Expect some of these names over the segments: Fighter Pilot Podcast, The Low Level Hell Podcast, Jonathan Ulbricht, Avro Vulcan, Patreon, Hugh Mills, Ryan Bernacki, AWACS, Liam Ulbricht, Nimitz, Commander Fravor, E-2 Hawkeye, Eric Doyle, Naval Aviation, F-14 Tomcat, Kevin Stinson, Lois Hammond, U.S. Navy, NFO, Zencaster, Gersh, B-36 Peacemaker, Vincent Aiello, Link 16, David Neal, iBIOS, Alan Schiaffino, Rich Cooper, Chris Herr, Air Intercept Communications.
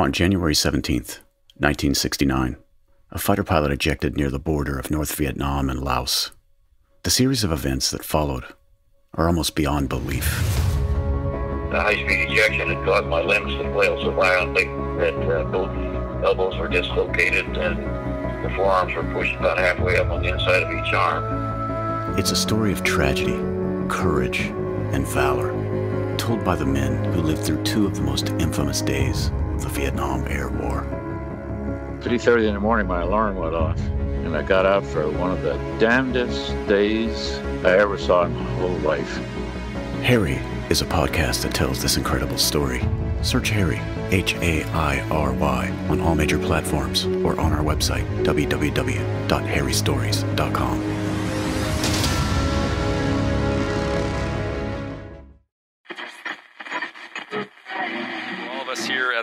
On January 17, 1969, a fighter pilot ejected near the border of North Vietnam and Laos. The series of events that followed are almost beyond belief. The high-speed ejection had caused my limbs to flail so violently that both elbows were dislocated and the forearms were pushed about halfway up on the inside of each arm. It's a story of tragedy, courage, and valor, told by the men who lived through two of the most infamous days of the Vietnam Air War. 3:30 in the morning, my alarm went off, and I got up for one of the damnedest days I ever saw in my whole life. Harry is a podcast that tells this incredible story. Search Harry, H-A-I-R-Y, on all major platforms or on our website, www.harrystories.com.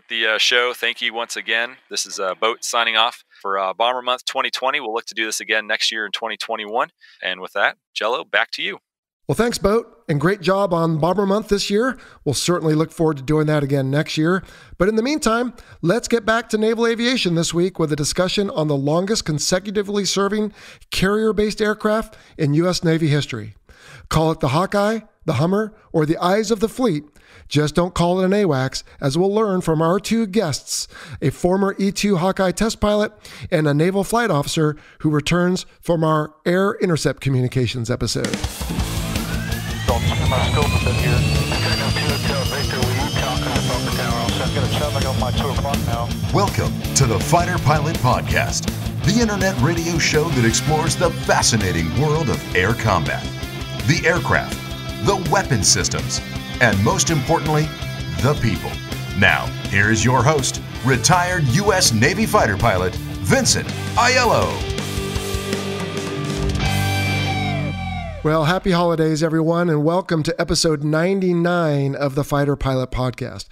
The show. Thank you once again. This is Boat signing off for Bomber Month 2020. We'll look to do this again next year in 2021. And with that, Jello, back to you. Well, thanks, Boat, and great job on Bomber Month this year. We'll certainly look forward to doing that again next year. But in the meantime, let's get back to naval aviation this week with a discussion on the longest consecutively serving carrier-based aircraft in U.S. Navy history. Call it the Hawkeye, the Hummer, or the Eyes of the Fleet. Just don't call it an AWACS, as we'll learn from our two guests, a former E-2 Hawkeye test pilot and a naval flight officer who returns from our Air Intercept Communications episode. Welcome to the Fighter Pilot Podcast, the internet radio show that explores the fascinating world of air combat, the aircraft, the weapon systems, and most importantly, the people. Now, here's your host, retired U.S. Navy fighter pilot, Vincent Aiello. Well, happy holidays, everyone, and welcome to episode 99 of the Fighter Pilot Podcast.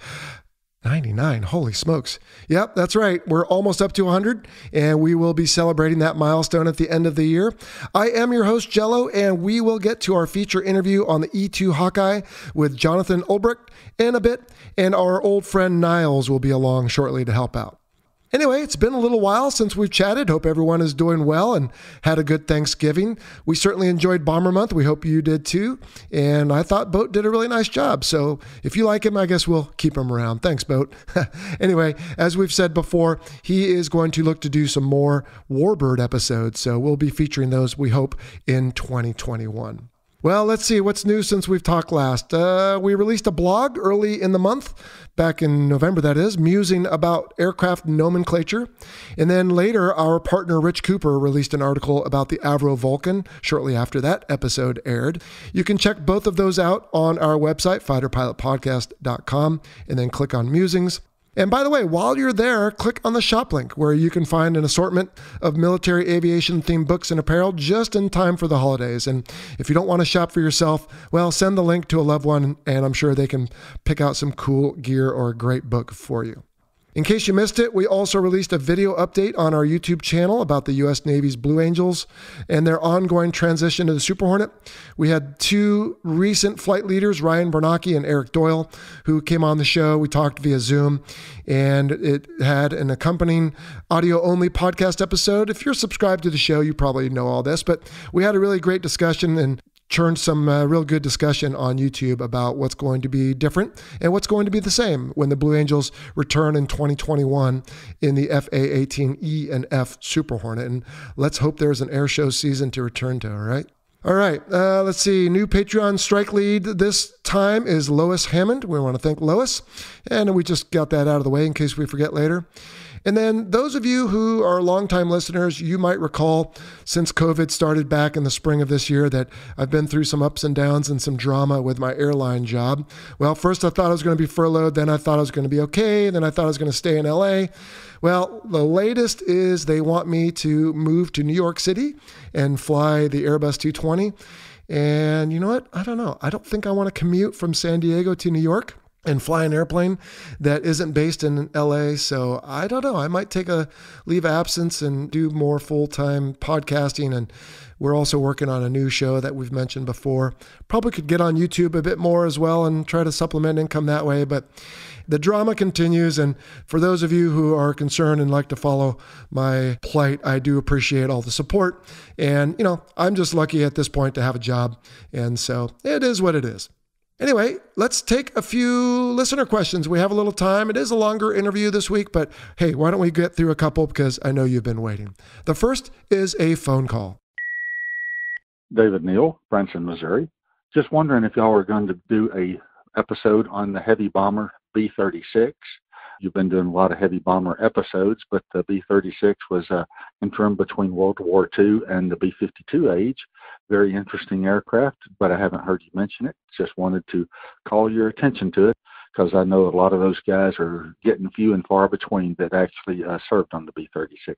99, holy smokes. Yep, that's right. We're almost up to 100, and we will be celebrating that milestone at the end of the year. I am your host, Jello, and we will get to our feature interview on the E-2 Hawkeye with Jonathan Ulbricht in a bit, and our old friend Niles will be along shortly to help out. Anyway, it's been a little while since we've chatted. Hope everyone is doing well and had a good Thanksgiving. We certainly enjoyed Bomber Month. We hope you did too. And I thought Boat did a really nice job. So if you like him, I guess we'll keep him around. Thanks, Boat. Anyway, as we've said before, he is going to look to do some more Warbird episodes. So we'll be featuring those, we hope, in 2021. Well, let's see what's new since we've talked last. We released a blog early in the month, back in November that is, musing about aircraft nomenclature. And then later, our partner Rich Cooper released an article about the Avro Vulcan shortly after that episode aired. You can check both of those out on our website, fighterpilotpodcast.com, and then click on Musings. And by the way, while you're there, click on the shop link where you can find an assortment of military aviation themed books and apparel just in time for the holidays. And if you don't want to shop for yourself, well, send the link to a loved one and I'm sure they can pick out some cool gear or a great book for you. In case you missed it, we also released a video update on our YouTube channel about the U.S. Navy's Blue Angels and their ongoing transition to the Super Hornet. We had two recent flight leaders, Ryan Bernacki and Eric Doyle, who came on the show. We talked via Zoom, and it had an accompanying audio-only podcast episode. If you're subscribed to the show, you probably know all this, but we had a really great discussion and churned some real good discussion on YouTube about what's going to be different and what's going to be the same when the Blue Angels return in 2021 in the FA-18E and F Super Hornet. And let's hope there's an air show season to return to, all right? All right, let's see. New Patreon strike lead this time is Lois Hammond. We want to thank Lois. And we just got that out of the way in case we forget later. And then those of you who are longtime listeners, you might recall since COVID started back in the spring of this year that I've been through some ups and downs and some drama with my airline job. Well, first I thought I was going to be furloughed. Then I thought I was going to be okay. Then I thought I was going to stay in LA. Well, the latest is they want me to move to New York City and fly the Airbus 220. And you know what? I don't know. I don't think I want to commute from San Diego to New York. and fly an airplane that isn't based in LA. So I don't know. I might take a leave of absence and do more full-time podcasting. And we're also working on a new show that we've mentioned before. Probably could get on YouTube a bit more as well and try to supplement income that way. But the drama continues. And for those of you who are concerned and like to follow my plight, I do appreciate all the support. And, you know, I'm just lucky at this point to have a job. And so it is what it is. Anyway, let's take a few listener questions. We have a little time. It is a longer interview this week, but hey, why don't we get through a couple because I know you've been waiting. The first is a phone call. David Neal, Branson, Missouri. Just wondering if y'all are going to do a episode on the heavy bomber B-36. You've been doing a lot of heavy bomber episodes, but the B-36 was an interim between World War II and the B-52 age. Very interesting aircraft, but I haven't heard you mention it. Just wanted to call your attention to it because I know a lot of those guys are getting few and far between that actually served on the B-36s.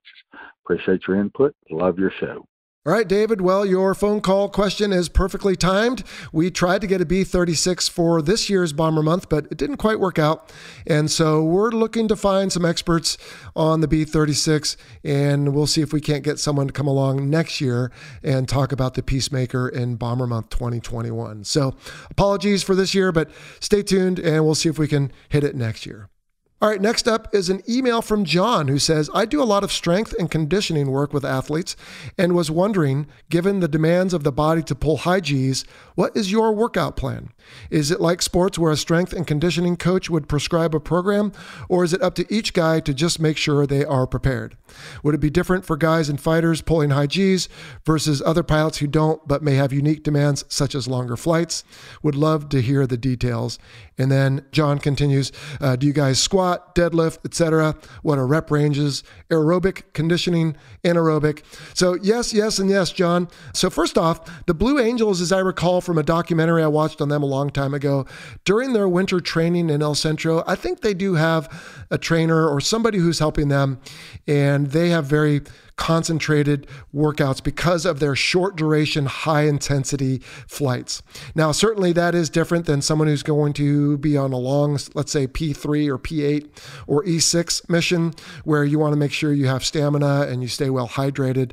Appreciate your input. Love your show. All right, David. Well, your phone call question is perfectly timed. We tried to get a B-36 for this year's Bomber Month, but it didn't quite work out. And so we're looking to find some experts on the B-36, and we'll see if we can't get someone to come along next year and talk about the Peacemaker in Bomber Month 2021. So apologies for this year, but stay tuned, and we'll see if we can hit it next year. All right, next up is an email from John who says, I do a lot of strength and conditioning work with athletes and was wondering, given the demands of the body to pull high Gs, what is your workout plan? Is it like sports where a strength and conditioning coach would prescribe a program, or is it up to each guy to just make sure they are prepared? Would it be different for guys and fighters pulling high Gs versus other pilots who don't but may have unique demands such as longer flights? Would love to hear the details. And then John continues, do you guys squat, deadlift, etc.? What are rep ranges, aerobic conditioning, anaerobic? So yes, yes, and yes, John. So first off, the Blue Angels, as I recall from a documentary I watched on them a long time ago, during their winter training in El Centro, I think they do have a trainer or somebody who's helping them, and they have very concentrated workouts because of their short duration, high intensity flights. Now, certainly that is different than someone who's going to be on a long, let's say P3 or P8 or E6 mission, where you want to make sure you have stamina and you stay well hydrated.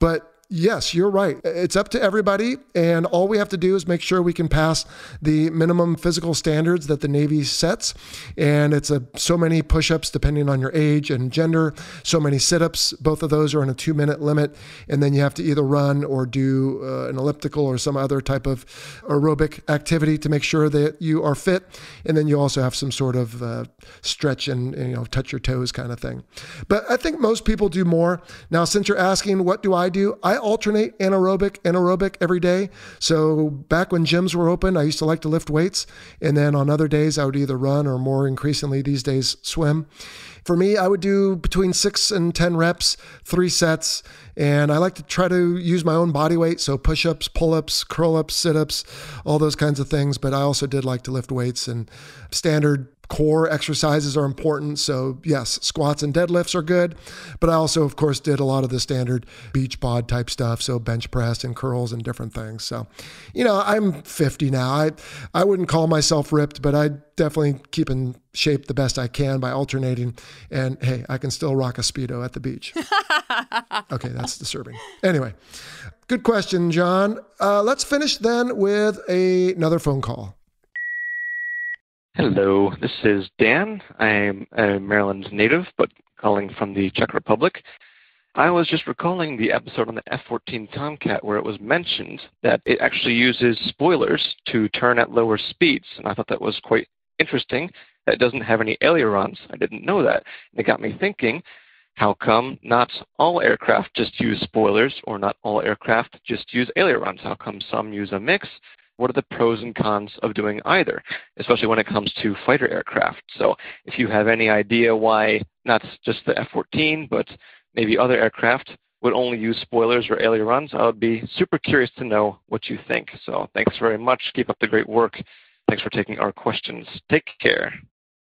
But yes, you're right. It's up to everybody. And all we have to do is make sure we can pass the minimum physical standards that the Navy sets. And it's so many push-ups depending on your age and gender, so many sit-ups. Both of those are in a 2-minute limit. And then you have to either run or do an elliptical or some other type of aerobic activity to make sure that you are fit. And then you also have some sort of stretch and, you know, touch your toes kind of thing. But I think most people do more. Now, since you're asking, what do? I alternate anaerobic every day. So back when gyms were open, I used to like to lift weights. And then on other days, I would either run or, more increasingly these days, swim. For me, I would do between 6 and 10 reps, 3 sets. And I like to try to use my own body weight. So push-ups, pull-ups, curl-ups, sit-ups, all those kinds of things. But I also did like to lift weights, and standard core exercises are important. So yes, squats and deadlifts are good, but I also, of course, did a lot of the standard beach bod type stuff. So bench press and curls and different things. So, you know, I'm 50 now. I wouldn't call myself ripped, but I definitely keep in shape the best I can by alternating. And hey, I can still rock a Speedo at the beach. Okay, that's disturbing. Anyway, good question, John. Let's finish then with another phone call. Hello, this is Dan. I'm a Maryland native, but calling from the Czech Republic. I was just recalling the episode on the F-14 Tomcat where it was mentioned that it actually uses spoilers to turn at lower speeds, and I thought that was quite interesting. That doesn't have any ailerons. I didn't know that. And it got me thinking, how come not all aircraft just use spoilers, or not all aircraft just use ailerons? How come some use a mix? What are the pros and cons of doing either, especially when it comes to fighter aircraft? So if you have any idea why not just the F-14, but maybe other aircraft would only use spoilers or ailerons, I would be super curious to know what you think. So thanks very much. Keep up the great work. Thanks for taking our questions. Take care.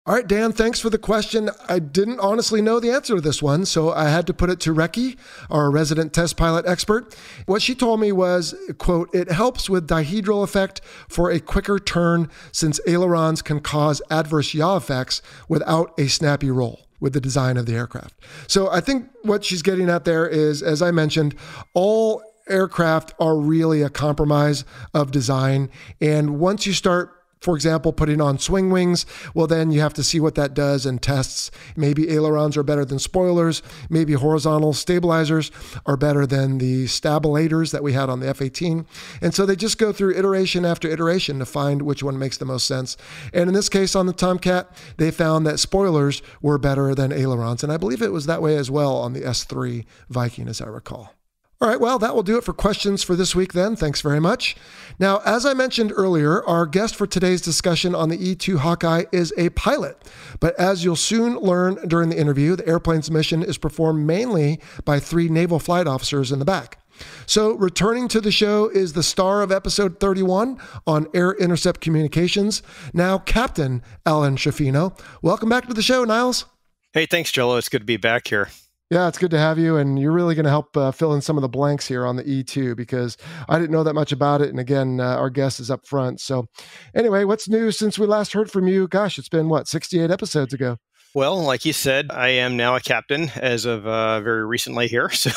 All right, Dan, thanks for the question. I didn't honestly know the answer to this one, so I had to put it to Recchi, our resident test pilot expert. What she told me was, quote, it helps with dihedral effect for a quicker turn since ailerons can cause adverse yaw effects without a snappy roll with the design of the aircraft. So I think what she's getting at there is, as I mentioned, all aircraft are really a compromise of design. And once you start, for example, putting on swing wings, well, then you have to see what that does in tests. Maybe ailerons are better than spoilers. Maybe horizontal stabilizers are better than the stabilators that we had on the F-18. And so they just go through iteration after iteration to find which one makes the most sense. And in this case on the Tomcat, they found that spoilers were better than ailerons. And I believe it was that way as well on the S-3 Viking, as I recall. All right, well, that will do it for questions for this week then. Thanks very much. Now, as I mentioned earlier, our guest for today's discussion on the E-2 Hawkeye is a pilot. But as you'll soon learn during the interview, the airplane's mission is performed mainly by 3 naval flight officers in the back. So returning to the show is the star of episode 31 on Air Intercept Communications, now Captain Alan Schiaffino. Welcome back to the show, Niles. Hey, thanks, Jello. It's good to be back here. Yeah, it's good to have you, and you're really going to help fill in some of the blanks here on the E2 because I didn't know that much about it, and again, our guest is up front. So anyway, what's new since we last heard from you? Gosh, it's been, what, 68 episodes ago? Well, like you said, I am now a captain as of very recently here, so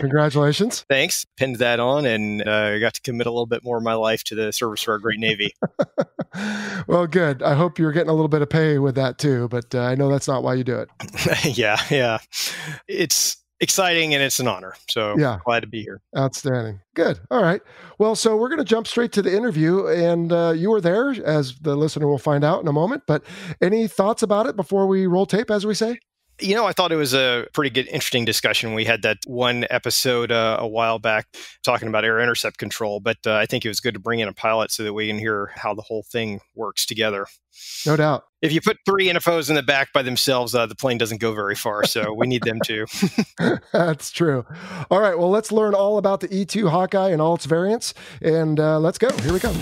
congratulations. Thanks. Pinned that on, and I got to commit a little bit more of my life to the service of our great Navy. Well, good. I hope you're getting a little bit of pay with that too, but I know that's not why you do it. Yeah. It's exciting and it's an honor. So yeah, glad to be here. Outstanding. Good. All right. Well, so we're going to jump straight to the interview, and you were there, as the listener will find out in a moment, but any thoughts about it before we roll tape, as we say? You know, I thought it was a pretty good, interesting discussion. We had that one episode a while back talking about air intercept control, but I think it was good to bring in a pilot so that we can hear how the whole thing works together. No doubt. If you put 3 NFOs in the back by themselves, the plane doesn't go very far, so we need them too. That's true. All right, well, let's learn all about the E-2 Hawkeye and all its variants, and let's go. Here we go.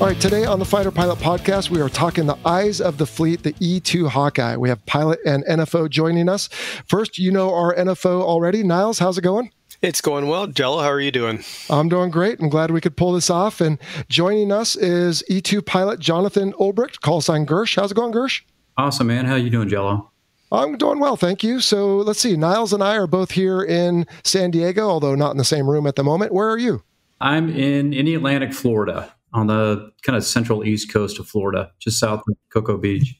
All right, today on the Fighter Pilot Podcast, we are talking the eyes of the fleet, the E-2 Hawkeye. We have pilot and NFO joining us. First, you know our NFO already. Niles, how's it going? It's going well. Jello, how are you doing? I'm doing great. I'm glad we could pull this off. And joining us is E-2 pilot Jonathan Ulbricht, call sign Gersh. How's it going, Gersh? Awesome, man. How you doing, Jello? I'm doing well, thank you. So let's see. Niles and I are both here in San Diego, although not in the same room at the moment. Where are you? I'm in Atlantic, Florida, on the kind of central east coast of Florida, just south of Cocoa Beach.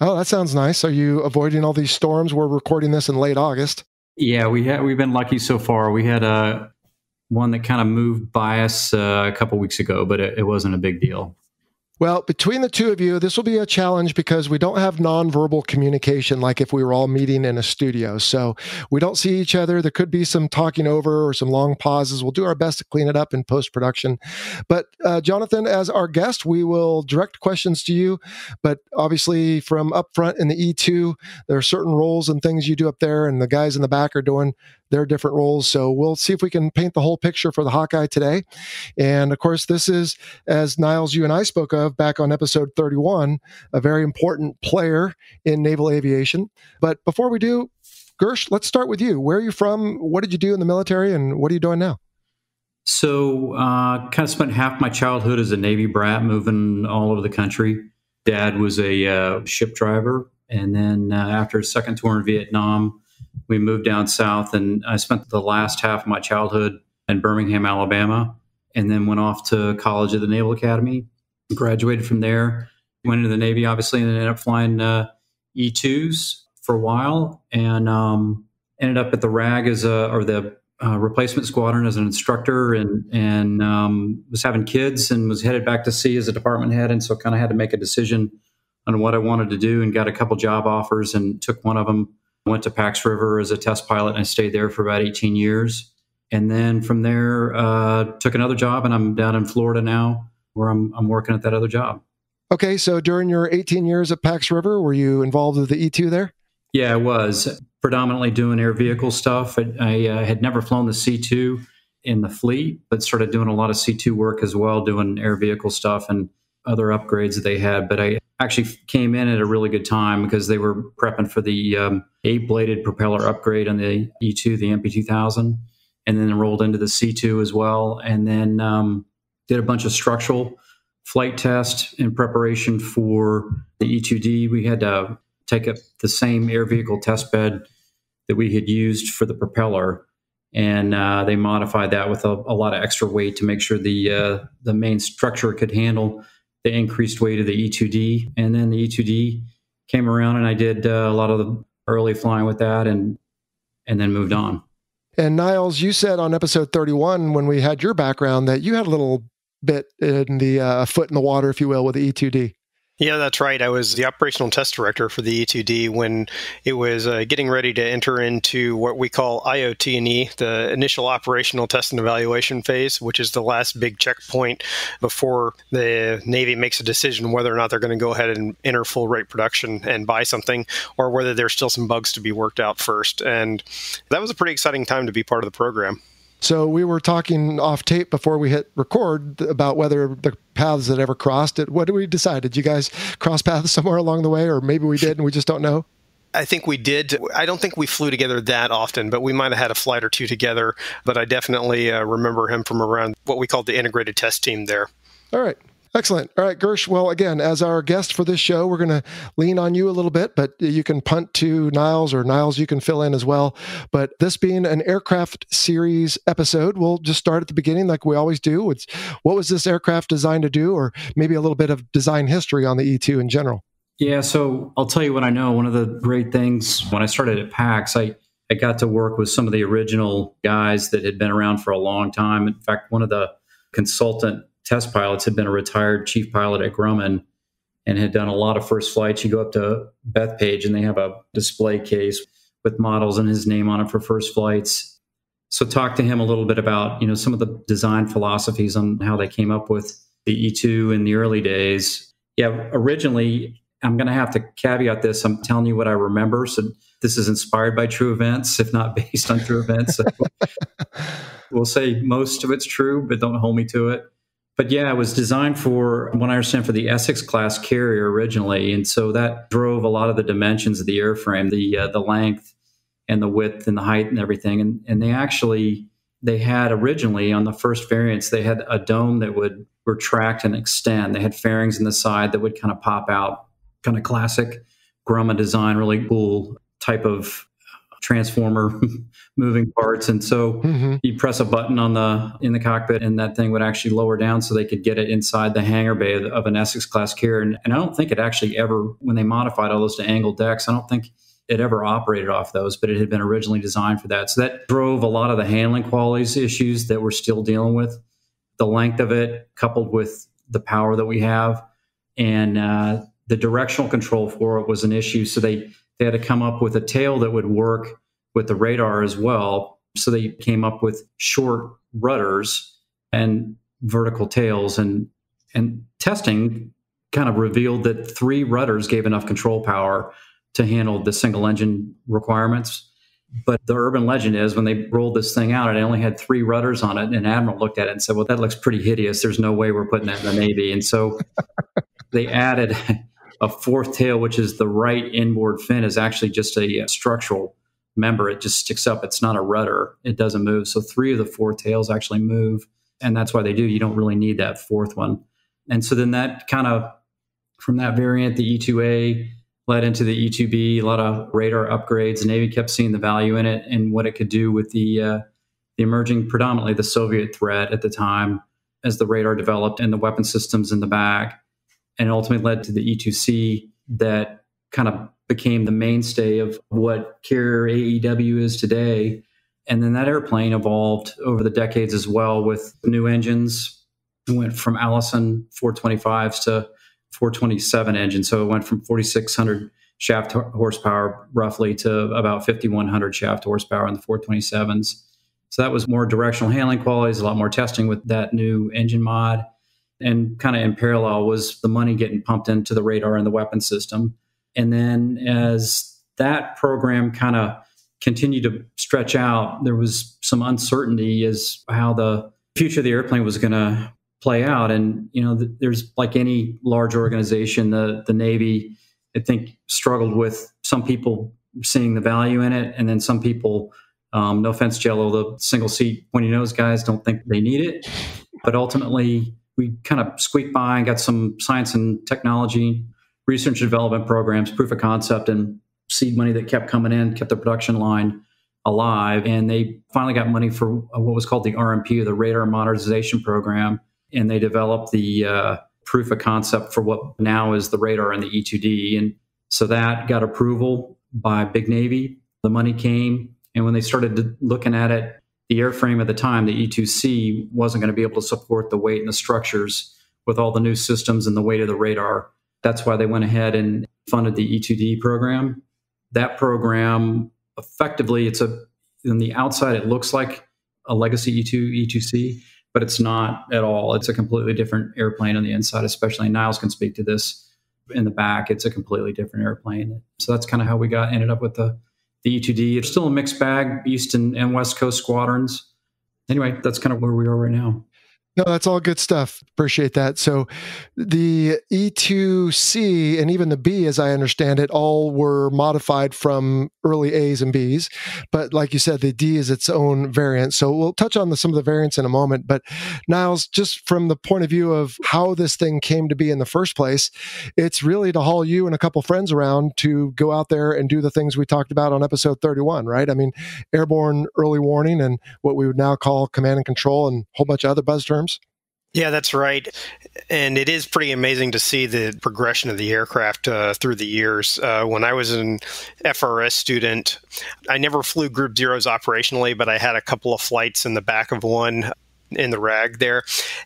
Oh, that sounds nice. Are you avoiding all these storms? We're recording this in late August. Yeah, we've been lucky so far. We had one that kind of moved by us a couple weeks ago, but it wasn't a big deal. Well, between the two of you, this will be a challenge because we don't have nonverbal communication like if we were all meeting in a studio. So we don't see each other. There could be some talking over or some long pauses. We'll do our best to clean it up in post-production. But Jonathan, as our guest, we will direct questions to you. But obviously from up front in the E2, there are certain roles and things you do up there, and the guys in the back are doing their different roles. So we'll see if we can paint the whole picture for the Hawkeye today. And of course, this is, as Niles, you and I spoke of back on episode 31, a very important player in naval aviation. But before we do, Gersh, let's start with you. Where are you from? What did you do in the military? And what are you doing now? So kind of spent half my childhood as a Navy brat, moving all over the country. Dad was a ship driver. And then after a second tour in Vietnam, we moved down south, and I spent the last half of my childhood in Birmingham, Alabama, and then went off to college at the Naval Academy, graduated from there, went into the Navy, obviously, and ended up flying E-2s for a while, and ended up at the RAG as the replacement squadron as an instructor, and was having kids and was headed back to sea as a department head. And so kind of had to make a decision on what I wanted to do, and got a couple job offers and took one of them. Went to Pax River as a test pilot, and I stayed there for about 18 years. And then from there, took another job, and I'm down in Florida now where I'm working at that other job. Okay. So during your 18 years at Pax River, were you involved with the E-2 there? Yeah, I was predominantly doing air vehicle stuff. I had never flown the C-2 in the fleet, but started doing a lot of C-2 work as well, doing air vehicle stuff. And other upgrades that they had, but I actually came in at a really good time because they were prepping for the 8-bladed propeller upgrade on the E-2, the MP2000, and then rolled into the C-2 as well, and then did a bunch of structural flight tests in preparation for the E-2D. We had to take up the same air vehicle test bed that we had used for the propeller, and they modified that with a lot of extra weight to make sure the main structure could handle the increased weight of the E-2D. And then the E-2D came around, and I did a lot of the early flying with that, and then moved on. And Niles, you said on episode 31, when we had your background, that you had a little bit in the foot in the water, if you will, with the E-2D. Yeah, that's right. I was the operational test director for the E-2D when it was getting ready to enter into what we call IOT&E, the initial operational test and evaluation phase, which is the last big checkpoint before the Navy makes a decision whether or not they're going to go ahead and enter full rate production and buy something, or whether there's still some bugs to be worked out first. And that was a pretty exciting time to be part of the program. So we were talking off tape before we hit record about whether the paths that ever crossed it. What did we decide? Did you guys cross paths somewhere along the way, or maybe we did and we just don't know? I think we did. I don't think we flew together that often, but we might have had a flight or two together. But I definitely remember him from around what we called the integrated test team there. All right. Excellent. All right, Gersh. Well, again, as our guest for this show, we're going to lean on you a little bit, but you can punt to Niles, or Niles, you can fill in as well. But this being an aircraft series episode, we'll just start at the beginning like we always do. It's, what was this aircraft designed to do, or maybe a little bit of design history on the E-2 in general? Yeah, so I'll tell you what I know. One of the great things, when I started at PAX, I got to work with some of the original guys that had been around for a long time. In fact, one of the consultant test pilots had been a retired chief pilot at Grumman and had done a lot of first flights. You go up to Bethpage and they have a display case with models and his name on it for first flights. So talk to him a little bit about, you know, some of the design philosophies on how they came up with the E2 in the early days. Yeah, originally, I'm going to have to caveat this. I'm telling you what I remember. So this is inspired by true events, if not based on true events. So we'll say most of it's true, but don't hold me to it. But yeah, it was designed for, what I understand, for the Essex class carrier originally. And so that drove a lot of the dimensions of the airframe, the length and the width and the height and everything. And they actually, they had originally on the first variants, they had a dome that would retract and extend. They had fairings in the side that would kind of pop out, kind of classic Grumman design, really cool type of transformer moving parts. And so you press a button on in the cockpit and that thing would actually lower down so they could get it inside the hangar bay of an Essex class carrier. And I don't think it actually ever, when they modified all those to angled decks, I don't think it ever operated off those, but it had been originally designed for that. So that drove a lot of the handling qualities issues that we're still dealing with. The length of it coupled with the power that we have, and the directional control for it was an issue. So they had to come up with a tail that would work with the radar as well. So they came up with short rudders and vertical tails. And testing kind of revealed that 3 rudders gave enough control power to handle the single engine requirements. But the urban legend is when they rolled this thing out, it only had 3 rudders on it. And an admiral looked at it and said, well, that looks pretty hideous. There's no way we're putting that in the Navy. And so they added a 4th tail, which is the right inboard fin, is actually just a structural member. It just sticks up. It's not a rudder. It doesn't move. So 3 of the 4 tails actually move. And that's why they do. You don't really need that 4th one. And so then that kind of, from that variant, the E2A led into the E2B, a lot of radar upgrades. The Navy kept seeing the value in it and what it could do with the emerging, predominantly the Soviet threat at the time, as the radar developed and the weapon systems in the back. And ultimately led to the E2C that kind of became the mainstay of what carrier AEW is today. And then that airplane evolved over the decades as well with new engines. It went from Allison 425s to 427 engines. So it went from 4,600 shaft horsepower roughly to about 5,100 shaft horsepower on the 427s. So that was more directional handling qualities, a lot more testing with that new engine mod. And kind of in parallel was the money getting pumped into the radar and the weapon system. And then as that program kind of continued to stretch out, there was some uncertainty as how the future of the airplane was going to play out. And, you know, there's, like any large organization, the Navy, I think, struggled with some people seeing the value in it. And then some people, no offense, Jello, the single seat pointy nose guys don't think they need it. But ultimately, we kind of squeaked by and got some science and technology, research and development programs, proof of concept, and seed money that kept coming in, kept the production line alive. And they finally got money for what was called the RMP, the Radar Modernization Program. And they developed the proof of concept for what now is the radar and the E-2D. And so that got approval by Big Navy. The money came. And when they started looking at it, the airframe at the time, the E-2C, wasn't going to be able to support the weight and the structures with all the new systems and the weight of the radar. That's why they went ahead and funded the E-2D program. That program, effectively, it's on the outside, it looks like a legacy E-2, E-2C, but it's not at all. It's a completely different airplane on the inside, especially Niles can speak to this. In the back, it's a completely different airplane. So that's kind of how we ended up with the E-2D. It's still a mixed bag, East and West Coast squadrons. Anyway, that's kind of where we are right now. No, that's all good stuff. Appreciate that. So the E-2C and even the B, as I understand it, all were modified from early A's and B's. But like you said, the D is its own variant. So we'll touch on some of the variants in a moment. But Niles, just from the point of view of how this thing came to be in the first place, it's really to haul you and a couple friends around to go out there and do the things we talked about on episode 31, right? I mean, airborne early warning and what we would now call command and control and a whole bunch of other buzz terms. Yeah, that's right. And it is pretty amazing to see the progression of the aircraft through the years. When I was an FRS student, I never flew Group Zeros operationally, but I had a couple of flights in the back of one in the RAG there.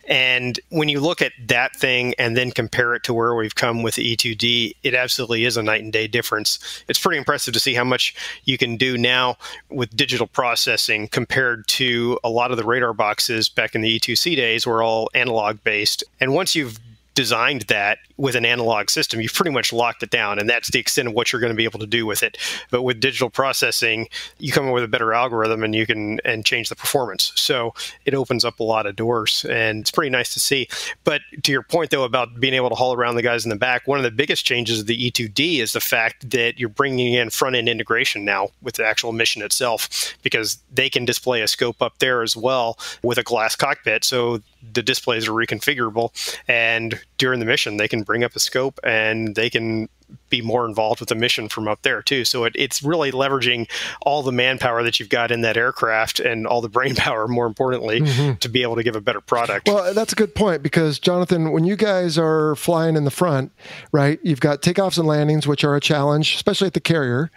And when you look at that thing and then compare it to where we've come with E-2D, it absolutely is a night and day difference. It's pretty impressive to see how much you can do now with digital processing compared to a lot of the radar boxes back in the E-2C days were all analog based. And once you've designed that with an analog system, you've pretty much locked it down, and that's the extent of what you're going to be able to do with it. But with digital processing, you come up with a better algorithm and you can change the performance. So it opens up a lot of doors, and it's pretty nice to see. But to your point, though, about being able to haul around the guys in the back, one of the biggest changes of the E-2D is the fact that you're bringing in front-end integration now with the actual mission itself, because they can display a scope up there as well with a glass cockpit. So the displays are reconfigurable, and during the mission, they can bring up a scope and they can be more involved with the mission from up there too. So it's really leveraging all the manpower that you've got in that aircraft and all the brain power, more importantly, to be able to give a better product. Well, that's a good point, because Jonathan, when you guys are flying in the front, right, you've got takeoffs and landings, which are a challenge, especially at the carrier.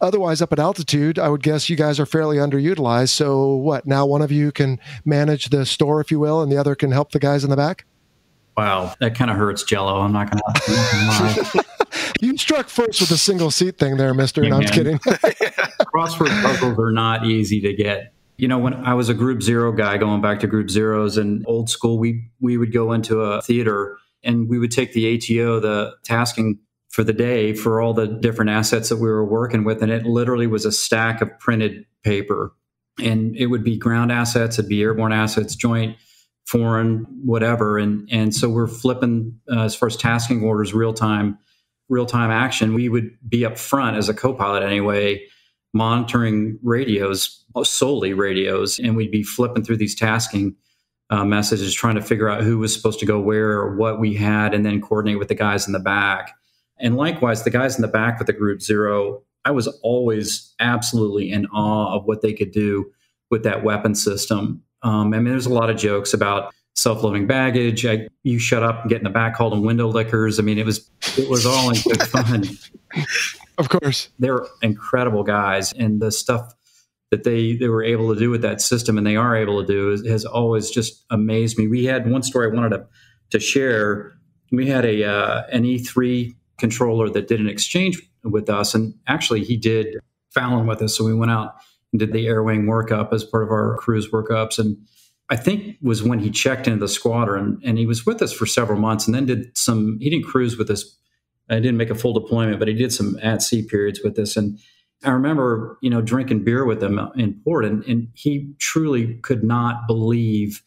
Otherwise, up at altitude, I would guess you guys are fairly underutilized. So what, now one of you can manage the store, if you will, and the other can help the guys in the back? Wow, that kind of hurts, Jello. I'm not going to You struck first with the single seat thing there, mister. Yeah, no, I'm kidding. Crossword puzzles are not easy to get. You know, when I was a Group Zero guy, going back to Group Zeros and old school, we would go into a theater and we would take the ATO, the tasking for the day, for all the different assets that we were working with. And it literally was a stack of printed paper. And it would be ground assets, it'd be airborne assets, joint, foreign, whatever. And so we're flipping as far as tasking orders, real-time action. We would be up front as a co-pilot anyway, monitoring radios, solely radios, and we'd be flipping through these tasking messages, trying to figure out who was supposed to go where or what we had, and then coordinate with the guys in the back. And likewise, the guys in the back with the Group Zero, I was always absolutely in awe of what they could do with that weapon system. I mean, there's a lot of jokes about self-loading baggage. You shut up and get in the back, called them window lickers. I mean, it was all in good fun. Of course. They're incredible guys. And the stuff that they were able to do with that system, and they are able to do, has always just amazed me. We had one story I wanted to share. We had an E3 controller that did an exchange with us. And actually, he did Fallon with us. So we went out and did the air wing workup as part of our cruise workups. And I think was when he checked into the squadron, and he was with us for several months, and then did some, he didn't cruise with us. I didn't make a full deployment, but he did some at sea periods with us. And I remember, you know, drinking beer with him in port, and he truly could not believe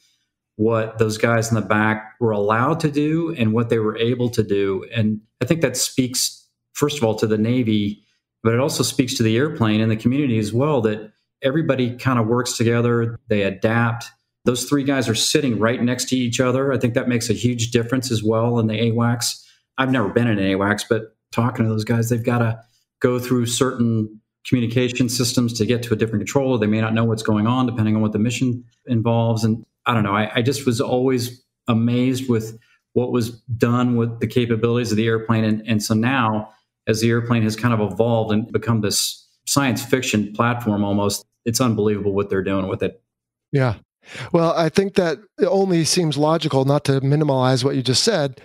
what those guys in the back were allowed to do and what they were able to do. And I think that speaks, first of all, to the Navy, but it also speaks to the airplane and the community as well, that everybody kind of works together. They adapt. Those three guys are sitting right next to each other. I think that makes a huge difference as well in the AWACS. I've never been in an AWACS, but talking to those guys, they've got to go through certain communication systems to get to a different controller. They may not know what's going on, depending on what the mission involves. And I don't know, I just was always amazed with what was done with the capabilities of the airplane. And so now, as the airplane has kind of evolved and become this science fiction platform almost, it's unbelievable what they're doing with it. Yeah. Well, I think that it only seems logical, not to minimize what you just said,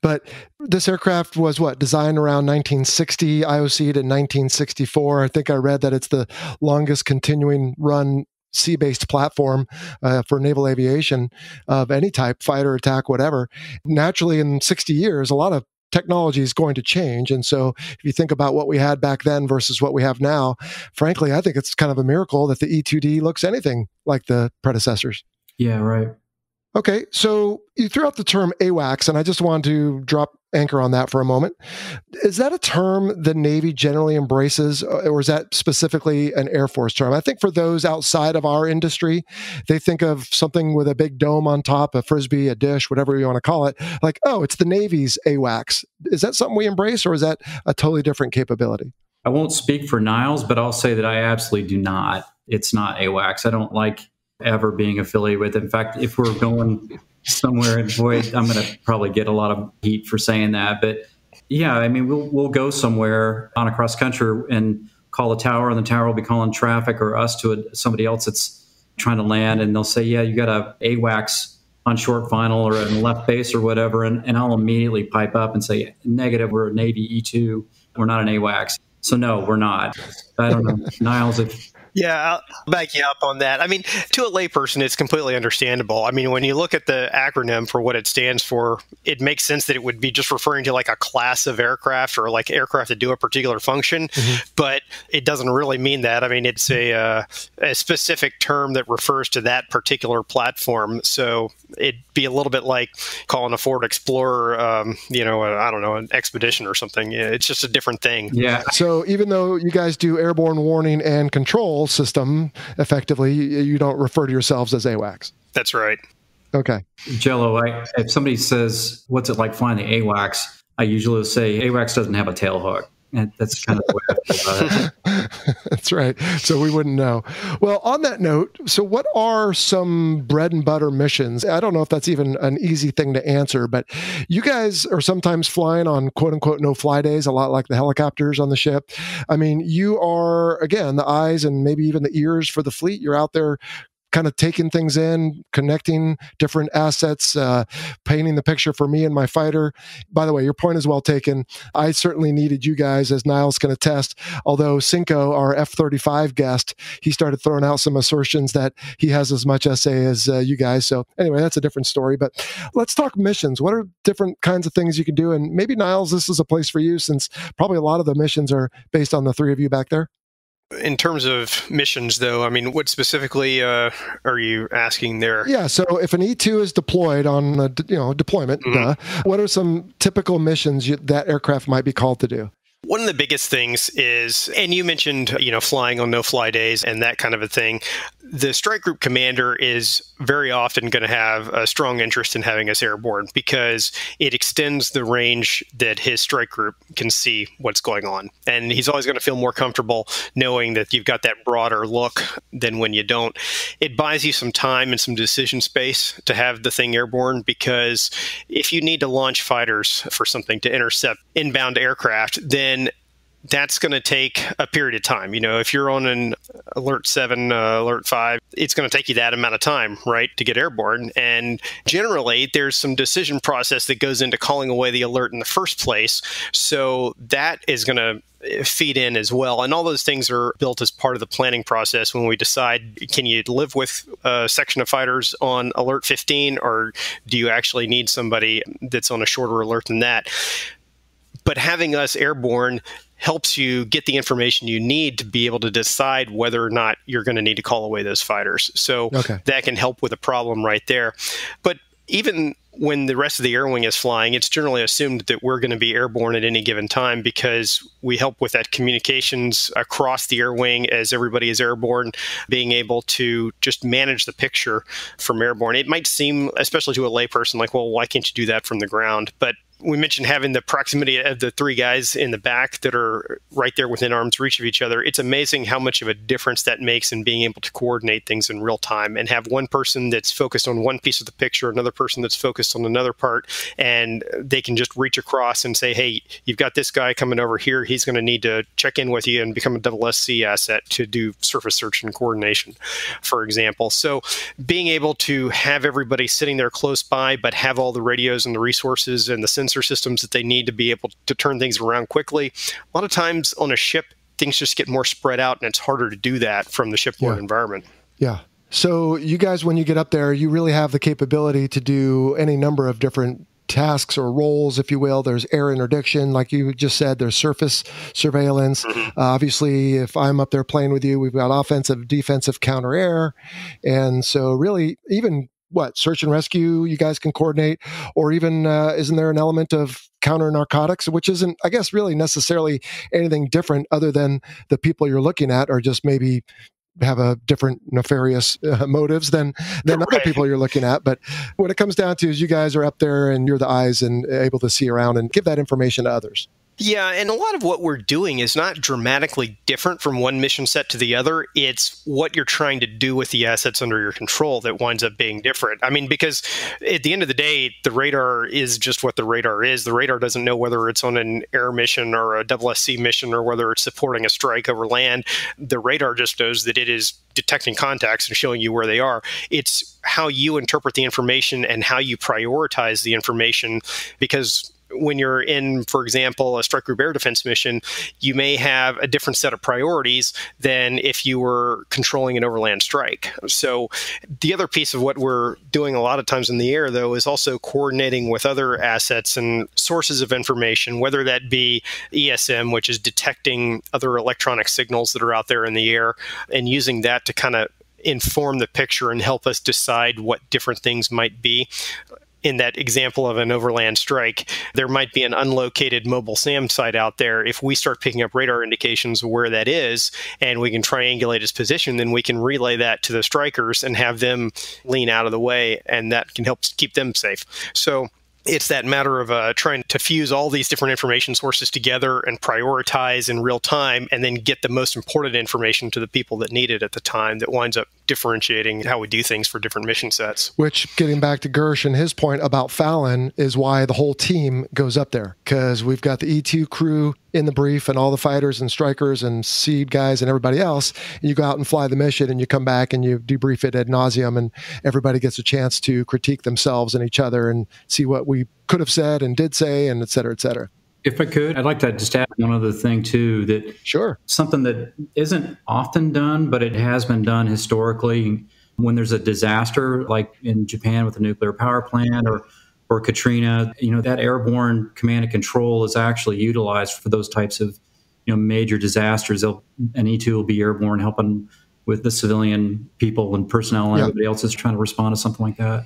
but this aircraft was designed around 1960, IOC'd in 1964. I think I read that it's the longest continuing run sea-based platform for naval aviation of any type, fighter, attack, whatever. Naturally, in 60 years, a lot of technology is going to change. And so if you think about what we had back then versus what we have now, frankly, I think it's kind of a miracle that the E-2D looks anything like the predecessors. Yeah, right. Okay. So you threw out the term AWACS, and I just wanted to drop anchor on that for a moment. Is that a term the Navy generally embraces, or is that specifically an Air Force term? I think for those outside of our industry, they think of something with a big dome on top, a Frisbee, a dish, whatever you want to call it. Like, oh, it's the Navy's AWACS. Is that something we embrace, or is that a totally different capability? I won't speak for Niles, but I'll say that I absolutely do not. It's not AWACS. I don't like ever being affiliated with. In fact, if we're going somewhere in void, I'm going to probably get a lot of heat for saying that. But yeah, I mean, we'll go somewhere on a cross country and call a tower, and the tower will be calling traffic or us to somebody else that's trying to land. And they'll say, yeah, you got a AWACS on short final or in left base or whatever. And I'll immediately pipe up and say, negative, we're a Navy E-2. We're not an AWACS. So no, we're not. I don't know. Niles, if... Yeah, I'll back you up on that. I mean, to a layperson, it's completely understandable. I mean, when you look at the acronym for what it stands for, it makes sense that it would be just referring to like a class of aircraft or like aircraft that do a particular function, but it doesn't really mean that. I mean, it's a specific term that refers to that particular platform. So it'd be a little bit like calling a Ford Explorer, you know, I don't know, an Expedition or something. It's just a different thing. Yeah. So even though you guys do airborne warning and control system, effectively, you don't refer to yourselves as AWACS. That's right. Okay. Jello, if somebody says, what's it like flying the AWACS? I usually say, AWACS doesn't have a tail hook. And that's kind of the way I feel about it. That's right. So we wouldn't know. Well, on that note, so what are some bread and butter missions? I don't know if that's even an easy thing to answer, but you guys are sometimes flying on quote unquote no fly days, a lot like the helicopters on the ship. I mean, you are, again, the eyes and maybe even the ears for the fleet. You're out there kind of taking things in, connecting different assets, painting the picture for me and my fighter. By the way, your point is well taken. I certainly needed you guys, as Niles can attest, although Cinco, our F-35 guest, he started throwing out some assertions that he has as much essay as you guys. So anyway, that's a different story. But let's talk missions. What are different kinds of things you can do? And maybe, Niles, this is a place for you, since probably a lot of the missions are based on the three of you back there. In terms of missions, though, I mean, what specifically are you asking there? Yeah, so if an E-2 is deployed on a deployment, what are some typical missions that aircraft might be called to do? One of the biggest things is, and you mentioned, you know, flying on no-fly days and that kind of a thing, the strike group commander is very often going to have a strong interest in having us airborne because it extends the range that his strike group can see what's going on. And he's always going to feel more comfortable knowing that you've got that broader look than when you don't. It buys you some time and some decision space to have the thing airborne, because if you need to launch fighters for something to intercept inbound aircraft, then that's going to take a period of time. You know, if you're on an Alert 7, Alert 5, it's going to take you that amount of time, right, to get airborne. And generally, there's some decision process that goes into calling away the alert in the first place. So that is going to feed in as well. And all those things are built as part of the planning process when we decide, can you live with a section of fighters on Alert 15, or do you actually need somebody that's on a shorter alert than that? But having us airborne helps you get the information you need to be able to decide whether or not you're going to need to call away those fighters. So that can help with a problem right there. But even when the rest of the air wing is flying, it's generally assumed that we're going to be airborne at any given time because we help with that communications across the air wing as everybody is airborne, being able to just manage the picture from airborne. It might seem, especially to a layperson, like, well, why can't you do that from the ground? But we mentioned having the proximity of the three guys in the back that are right there within arm's reach of each other. It's amazing how much of a difference that makes in being able to coordinate things in real time and have one person that's focused on one piece of the picture, another person that's focused on another part, and they can just reach across and say, hey, you've got this guy coming over here. He's going to need to check in with you and become a double SC asset to do surface search and coordination, for example. So being able to have everybody sitting there close by, but have all the radios and the resources and the sensors systems that they need to be able to turn things around quickly. A lot of times on a ship, things just get more spread out, and it's harder to do that from the shipboard environment. Yeah. So you guys, when you get up there, you really have the capability to do any number of different tasks or roles, if you will. There's air interdiction, like you just said, there's surface surveillance. Obviously, if I'm up there playing with you, we've got offensive, defensive, counter air. And so really, even what, search and rescue, you guys can coordinate, or even isn't there an element of counter narcotics, which isn't, I guess, really necessarily anything different other than the people you're looking at are just maybe have a different nefarious motives than other people you're looking at. But what it comes down to is you guys are up there and you're the eyes and able to see around and give that information to others. Yeah, and a lot of what we're doing is not dramatically different from one mission set to the other. It's what you're trying to do with the assets under your control that winds up being different. I mean, because at the end of the day, the radar is just what the radar is. The radar doesn't know whether it's on an air mission or a SSC mission or whether it's supporting a strike over land. The radar just knows that it is detecting contacts and showing you where they are. It's how you interpret the information and how you prioritize the information, because when you're in, for example, a strike group air defense mission, you may have a different set of priorities than if you were controlling an overland strike. So the other piece of what we're doing a lot of times in the air, though, is also coordinating with other assets and sources of information, whether that be ESM, which is detecting other electronic signals that are out there in the air, and using that to kind of inform the picture and help us decide what different things might be. In that example of an overland strike, there might be an unlocated mobile SAM site out there. If we start picking up radar indications of where that is and we can triangulate its position, then we can relay that to the strikers and have them lean out of the way, and that can help keep them safe. So it's that matter of trying to fuse all these different information sources together and prioritize in real time and then get the most important information to the people that need it at the time that winds up differentiating how we do things for different mission sets. Which, getting back to Gersh and his point about Fallon, is why the whole team goes up there, because we've got the E-2 crew in the brief and all the fighters and strikers and seed guys and everybody else. And you go out and fly the mission and you come back and you debrief it ad nauseum, and everybody gets a chance to critique themselves and each other and see what we could have said and did say, and et cetera, et cetera. If I could, I'd like to just add one other thing, too, that something that isn't often done, but it has been done historically when there's a disaster, like in Japan with the nuclear power plant or Katrina, you know, that airborne command and control is actually utilized for those types of, you know, major disasters. An E-2 will be airborne helping with the civilian people and personnel and everybody else is trying to respond to something like that.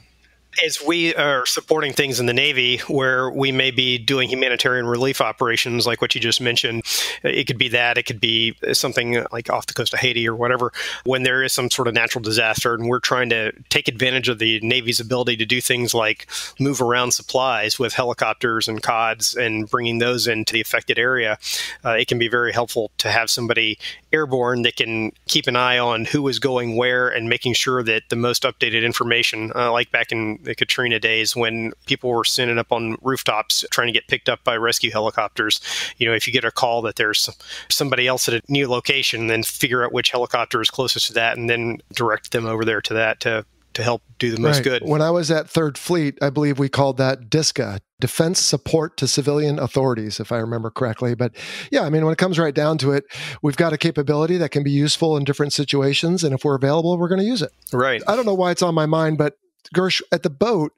As we are supporting things in the Navy where we may be doing humanitarian relief operations like what you just mentioned, it could be that, it could be something like off the coast of Haiti or whatever, when there is some sort of natural disaster and we're trying to take advantage of the Navy's ability to do things like move around supplies with helicopters and CODs and bringing those into the affected area, it can be very helpful to have somebody airborne that can keep an eye on who is going where and making sure that the most updated information, like back in the Katrina days when people were standing up on rooftops trying to get picked up by rescue helicopters. You know, if you get a call that there's somebody else at a new location, then figure out which helicopter is closest to that and then direct them over there to that to help do the most good. When I was at Third Fleet, I believe we called that DISCA, Defense Support to Civilian Authorities, if I remember correctly. But yeah, I mean, when it comes right down to it, we've got a capability that can be useful in different situations. And if we're available, we're going to use it. Right. I don't know why it's on my mind, but Gersh, at the boat,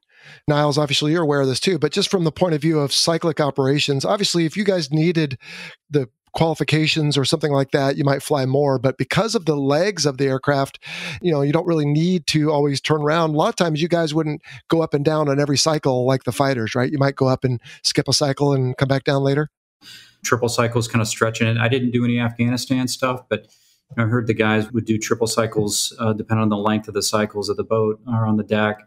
Niles, obviously you're aware of this too, but just from the point of view of cyclic operations, obviously if you guys needed the qualifications or something like that, you might fly more. But because of the legs of the aircraft, you know, you don't really need to always turn around. A lot of times you guys wouldn't go up and down on every cycle like the fighters, right? You might go up and skip a cycle and come back down later. Triple cycles, kind of stretching it. I didn't do any Afghanistan stuff, but I heard the guys would do triple cycles depending on the length of the cycles of the boat or on the deck.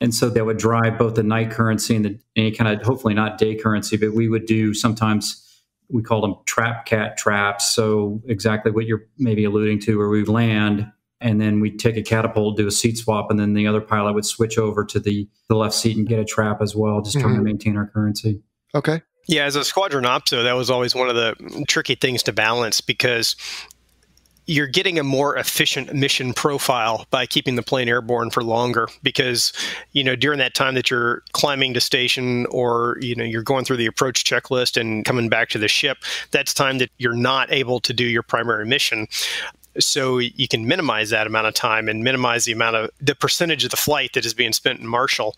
And so that would drive both the night currency and any kind of, hopefully not day currency, but we would do sometimes, we call them trap cat traps. So exactly what you're maybe alluding to, where we would land and then we'd take a catapult, do a seat swap, and then the other pilot would switch over to the left seat and get a trap as well, just trying to maintain our currency. Okay. Yeah, as a squadron opso, that was always one of the tricky things to balance, because you're getting a more efficient mission profile by keeping the plane airborne for longer, because, you know, during that time that you're climbing to station or, you know, you're going through the approach checklist and coming back to the ship, that's time that you're not able to do your primary mission. So you can minimize that amount of time and minimize the amount of the percentage of the flight that is being spent in Marshall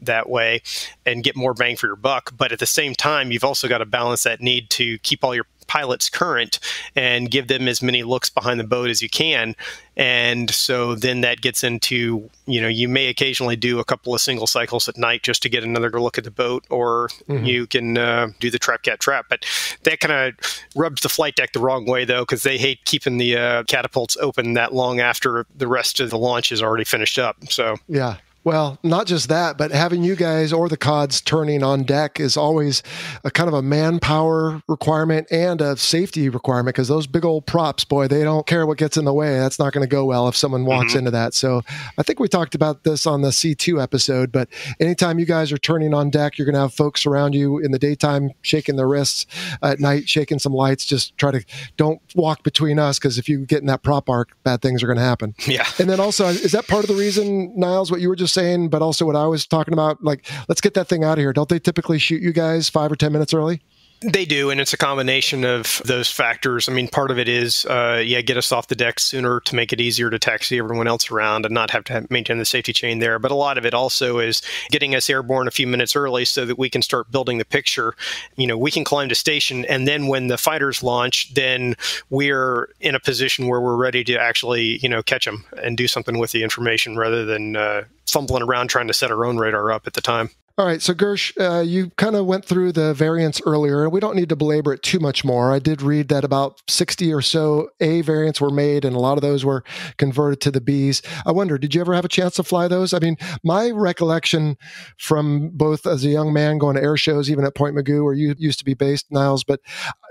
that way and get more bang for your buck. But at the same time, you've also got to balance that need to keep all your pilots current and give them as many looks behind the boat as you can. And so then that gets into, you know, you may occasionally do a couple of single cycles at night just to get another look at the boat, or you can do the trap cat trap. But that kind of rubs the flight deck the wrong way, though, because they hate keeping the catapults open that long after the rest of the launch is already finished up. So yeah. Well, not just that, but having you guys or the CODs turning on deck is always a kind of a manpower requirement and a safety requirement, because those big old props, boy, they don't care what gets in the way. That's not going to go well if someone walks into that. So I think we talked about this on the C2 episode, but anytime you guys are turning on deck, you're going to have folks around you in the daytime shaking their wrists, at night shaking some lights. Just try to don't walk between us, because if you get in that prop arc, bad things are going to happen. Yeah. And then also, is that part of the reason, Niles, what you were just saying, but also what I was talking about, like, let's get that thing out of here. Don't they typically shoot you guys 5 or 10 minutes early? They do, and it's a combination of those factors. I mean, part of it is, yeah, get us off the deck sooner to make it easier to taxi everyone else around and not have to maintain the safety chain there. But a lot of it also is getting us airborne a few minutes early so that we can start building the picture. You know, we can climb to station, and then when the fighters launch, then we're in a position where we're ready to actually, you know, catch them and do something with the information rather than fumbling around trying to set our own radar up at the time. All right. So Gersh, you kind of went through the variants earlier, and we don't need to belabor it too much more. I did read that about 60 or so A variants were made, and a lot of those were converted to the Bs. I wonder, did you ever have a chance to fly those? I mean, my recollection from both as a young man going to air shows, even at Point Magoo, where you used to be based, Niles, but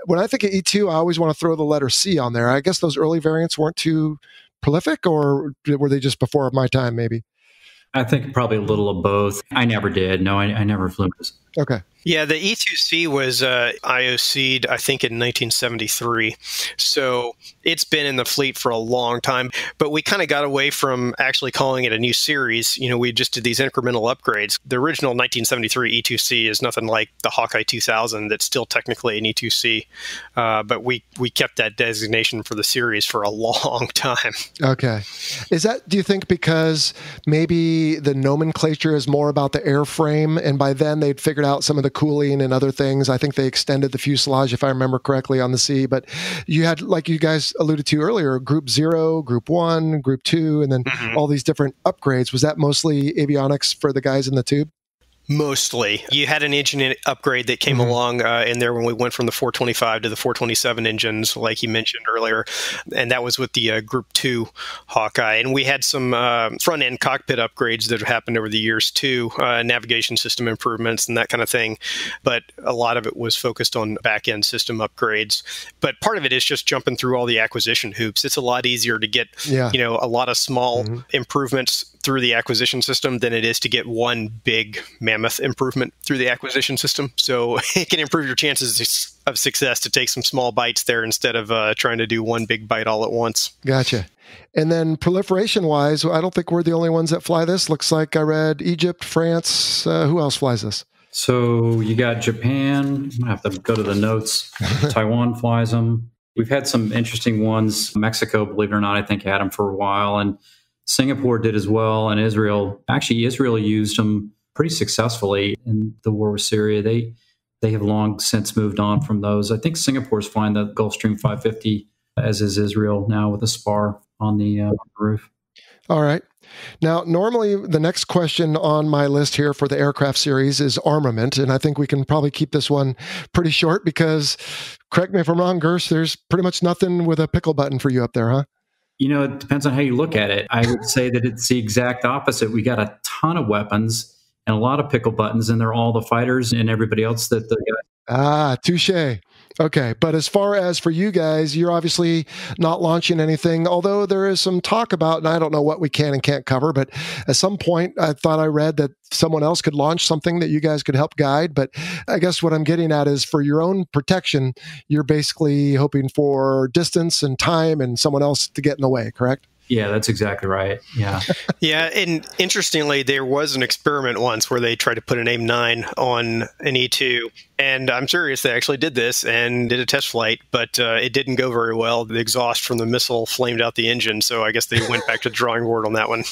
when I think of E2, I always want to throw the letter C on there. I guess those early variants weren't too prolific, or were they just before my time, maybe? I think probably a little of both. I never did. No, I never flew this. Okay. Yeah, the E2C was IOC'd, I think, in 1973. So it's been in the fleet for a long time, but we kind of got away from actually calling it a new series. You know, we just did these incremental upgrades. The original 1973 E2C is nothing like the Hawkeye 2000 that's still technically an E2C, but we kept that designation for the series for a long time. Okay. Is that, do you think, because maybe the nomenclature is more about the airframe, and by then they'd figured out some of the cooling and other things? I think they extended the fuselage, if I remember correctly, on the C, but you had, like you guys alluded to earlier, Group 0, Group 1, Group 2, and then all these different upgrades. Was that mostly avionics for the guys in the tube? Mostly. You had an engine upgrade that came along in there when we went from the 425 to the 427 engines, like you mentioned earlier, and that was with the Group 2 Hawkeye. And we had some front-end cockpit upgrades that happened over the years, too, navigation system improvements and that kind of thing, but a lot of it was focused on back-end system upgrades. But part of it is just jumping through all the acquisition hoops. It's a lot easier to get you know, a lot of small improvements through the acquisition system than it is to get one big mammoth improvement through the acquisition system. So it can improve your chances of success to take some small bites there instead of trying to do one big bite all at once. Gotcha. And then proliferation-wise, I don't think we're the only ones that fly this. Looks like I read Egypt, France. Who else flies this? So you got Japan. I have to go to the notes. Taiwan flies them. We've had some interesting ones. Mexico, believe it or not, I think had them for a while. And Singapore did as well, and Israel. Actually, Israel used them pretty successfully in the war with Syria. They They have long since moved on from those. I think Singapore's flying the Gulfstream 550, as is Israel now, with a spar on the roof. All right. Now, normally the next question on my list here for the aircraft series is armament, and I think we can probably keep this one pretty short because, correct me if I'm wrong, Gersh, there's pretty much nothing with a pickle button for you up there, huh? You know, it depends on how you look at it. I would say that it's the exact opposite. We got a ton of weapons and a lot of pickle buttons, and they're all the fighters and everybody else that the guy. Ah, touche. Okay. But as far as for you guys, you're obviously not launching anything, although there is some talk about, and I don't know what we can and can't cover, but at some point I thought I read that someone else could launch something that you guys could help guide. But I guess what I'm getting at is for your own protection, you're basically hoping for distance and time and someone else to get in the way, correct? Yeah, that's exactly right. Yeah. Yeah. And interestingly, there was an experiment once where they tried to put an AIM-9 on an E-2. And I'm serious, they actually did this and did a test flight, but it didn't go very well. The exhaust from the missile flamed out the engine. So I guess they went back to the drawing board on that one.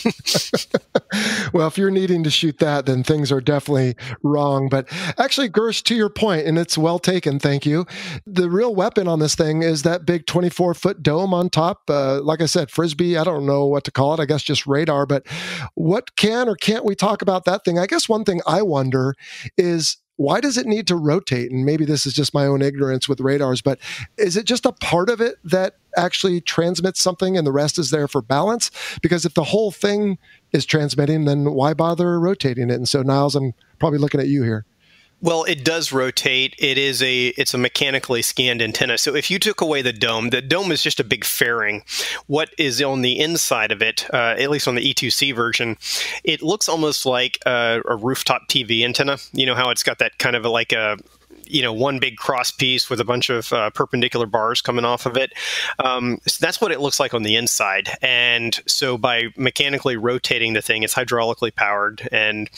Well, if you're needing to shoot that, then things are definitely wrong. But actually, Gersh, to your point, and it's well taken, thank you. The real weapon on this thing is that big 24-foot dome on top. Like I said, Frisbee, I don't know what to call it. I guess just radar. But what can or can't we talk about that thing? I guess one thing I wonder is, why does it need to rotate? And maybe this is just my own ignorance with radars, but is it just a part of it that actually transmits something and the rest is there for balance? Because if the whole thing is transmitting, then why bother rotating it? And so, Niles, I'm probably looking at you here. Well, it does rotate. It's a mechanically scanned antenna. So if you took away the dome is just a big fairing. What is on the inside of it, at least on the E2C version, it looks almost like a rooftop TV antenna. You know how it's got that kind of like a, you know, one big cross piece with a bunch of perpendicular bars coming off of it. So that's what it looks like on the inside. And so by mechanically rotating the thing, it's hydraulically powered. And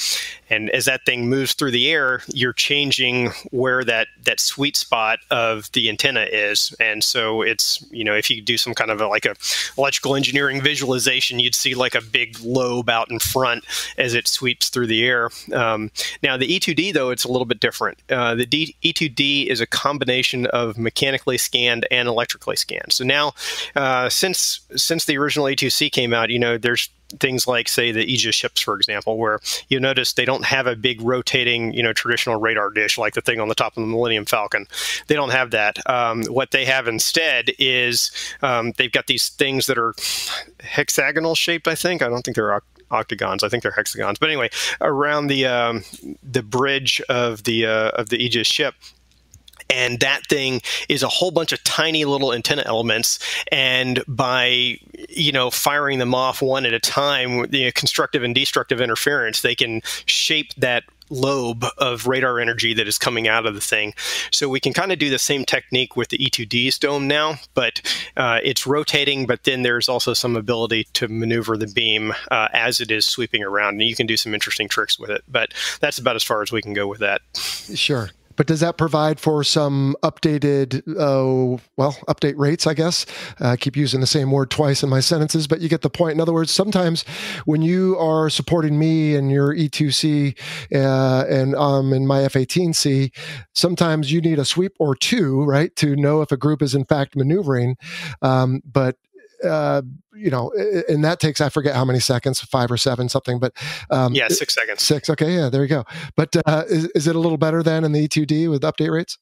as that thing moves through the air, you're changing where that sweet spot of the antenna is. And so it's, you know, if you do some kind of like a electrical engineering visualization, you'd see like a big lobe out in front as it sweeps through the air. Now the E2D, though, it's a little bit different. The E2D is a combination of mechanically scanned and electrically scanned. So now, since the original E2C came out, you know, there's things like, say, the Aegis ships, for example, where you notice they don't have a big rotating, you know, traditional radar dish like the thing on the top of the Millennium Falcon. They don't have that. What they have instead is they've got these things that are hexagonal shaped, I think. I don't think they're octagons. I think they're hexagons. But anyway, around the bridge of the Aegis ship. And that thing is a whole bunch of tiny little antenna elements. And by, you know, firing them off one at a time, the constructive and destructive interference, they can shape that lobe of radar energy that is coming out of the thing. So we can kind of do the same technique with the E2D's dome now, but it's rotating, but then there's also some ability to maneuver the beam as it is sweeping around. And you can do some interesting tricks with it, but that's about as far as we can go with that. Sure. But does that provide for some updated, update rates, I guess? I keep using the same word twice in my sentences, but you get the point. In other words, sometimes when you are supporting me and your E2C and in my F-18C, sometimes you need a sweep or two, right, to know if a group is in fact maneuvering. You know, and that takes, I forget how many seconds, 5 or 7, something, but... yeah, 6 seconds. 6, okay, yeah, there you go. But is it a little better than in the E2D with update rates?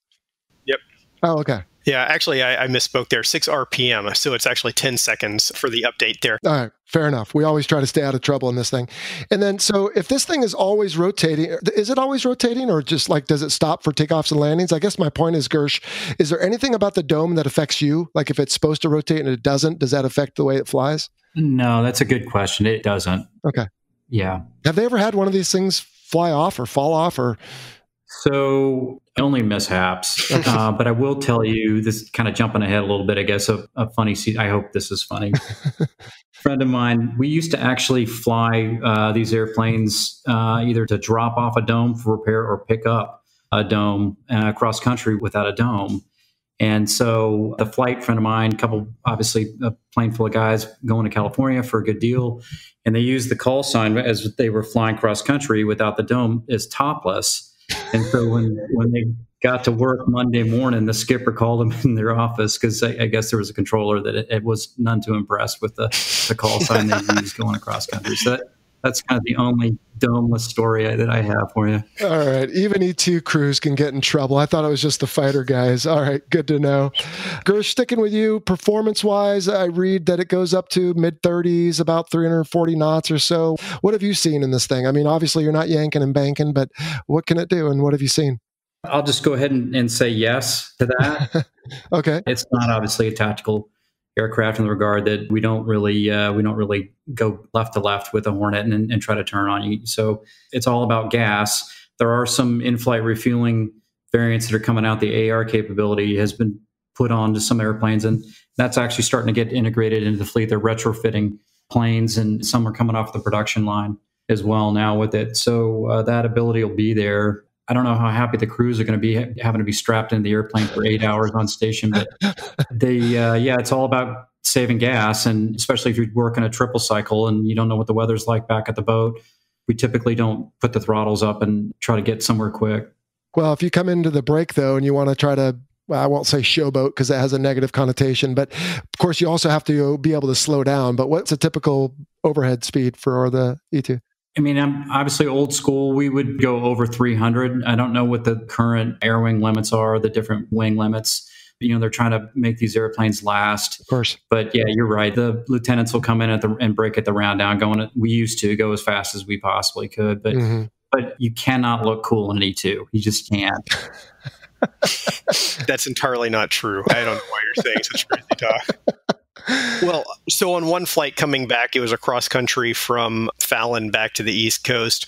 Yep. Oh, okay. Yeah, actually, I misspoke there. 6 RPM, so it's actually 10 seconds for the update there. All right, fair enough. We always try to stay out of trouble in this thing. And then, so if this thing is always rotating, is it always rotating, or just like, does it stop for takeoffs and landings? I guess my point is, Gersh, is there anything about the dome that affects you? Like if it's supposed to rotate and it doesn't, does that affect the way it flies? No, that's a good question. It doesn't. Okay. Yeah. Have they ever had one of these things fly off or fall off or... So only mishaps, but I will tell you this, kind of jumping ahead a little bit, I guess, a funny, I hope this is funny. Friend of mine, we used to actually fly these airplanes either to drop off a dome for repair or pick up a dome cross country without a dome. And so the flight friend of mine, obviously a plane full of guys going to California for a good deal. And they used the call sign as they were flying cross country without the dome as topless. And so when they got to work Monday morning, the skipper called them in their office because I guess there was a controller that it was none too impressed with the call sign they used going across country. So that's kind of the only domeless story that I have for you. All right. Even E-2 crews can get in trouble. I thought it was just the fighter guys. All right. Good to know. Gersh, sticking with you, performance-wise, I read that it goes up to mid-30s, about 340 knots or so. What have you seen in this thing? I mean, obviously, you're not yanking and banking, but what can it do and what have you seen? I'll just go ahead and say yes to that. Okay. It's not obviously a tactical aircraft in the regard that we don't really go left to left with a Hornet and try to turn on you. So it's all about gas. There are some in-flight refueling variants that are coming out. The AR capability has been put on to some airplanes, and that's actually starting to get integrated into the fleet. They're retrofitting planes, and some are coming off the production line as well now with it. So that ability will be there. I don't know how happy the crews are going to be having to be strapped into the airplane for 8 hours on station, but it's all about saving gas. And especially if you're working a triple cycle and you don't know what the weather's like back at the boat, we typically don't put the throttles up and try to get somewhere quick. Well, if you come into the break though, and you want to try to, I won't say showboat because that has a negative connotation, but of course you also have to be able to slow down. But what's a typical overhead speed for the E-2? I mean, I'm obviously old school. We would go over 300. I don't know what the current air wing limits are, the different wing limits. You know, they're trying to make these airplanes last. Of course. But yeah, you're right. The lieutenants will come in and break at the round down going. We used to go as fast as we possibly could, but you cannot look cool in an E-2. You just can't. That's entirely not true. I don't know why you're saying such crazy talk. Well, so on one flight coming back, it was across country from Fallon back to the East Coast,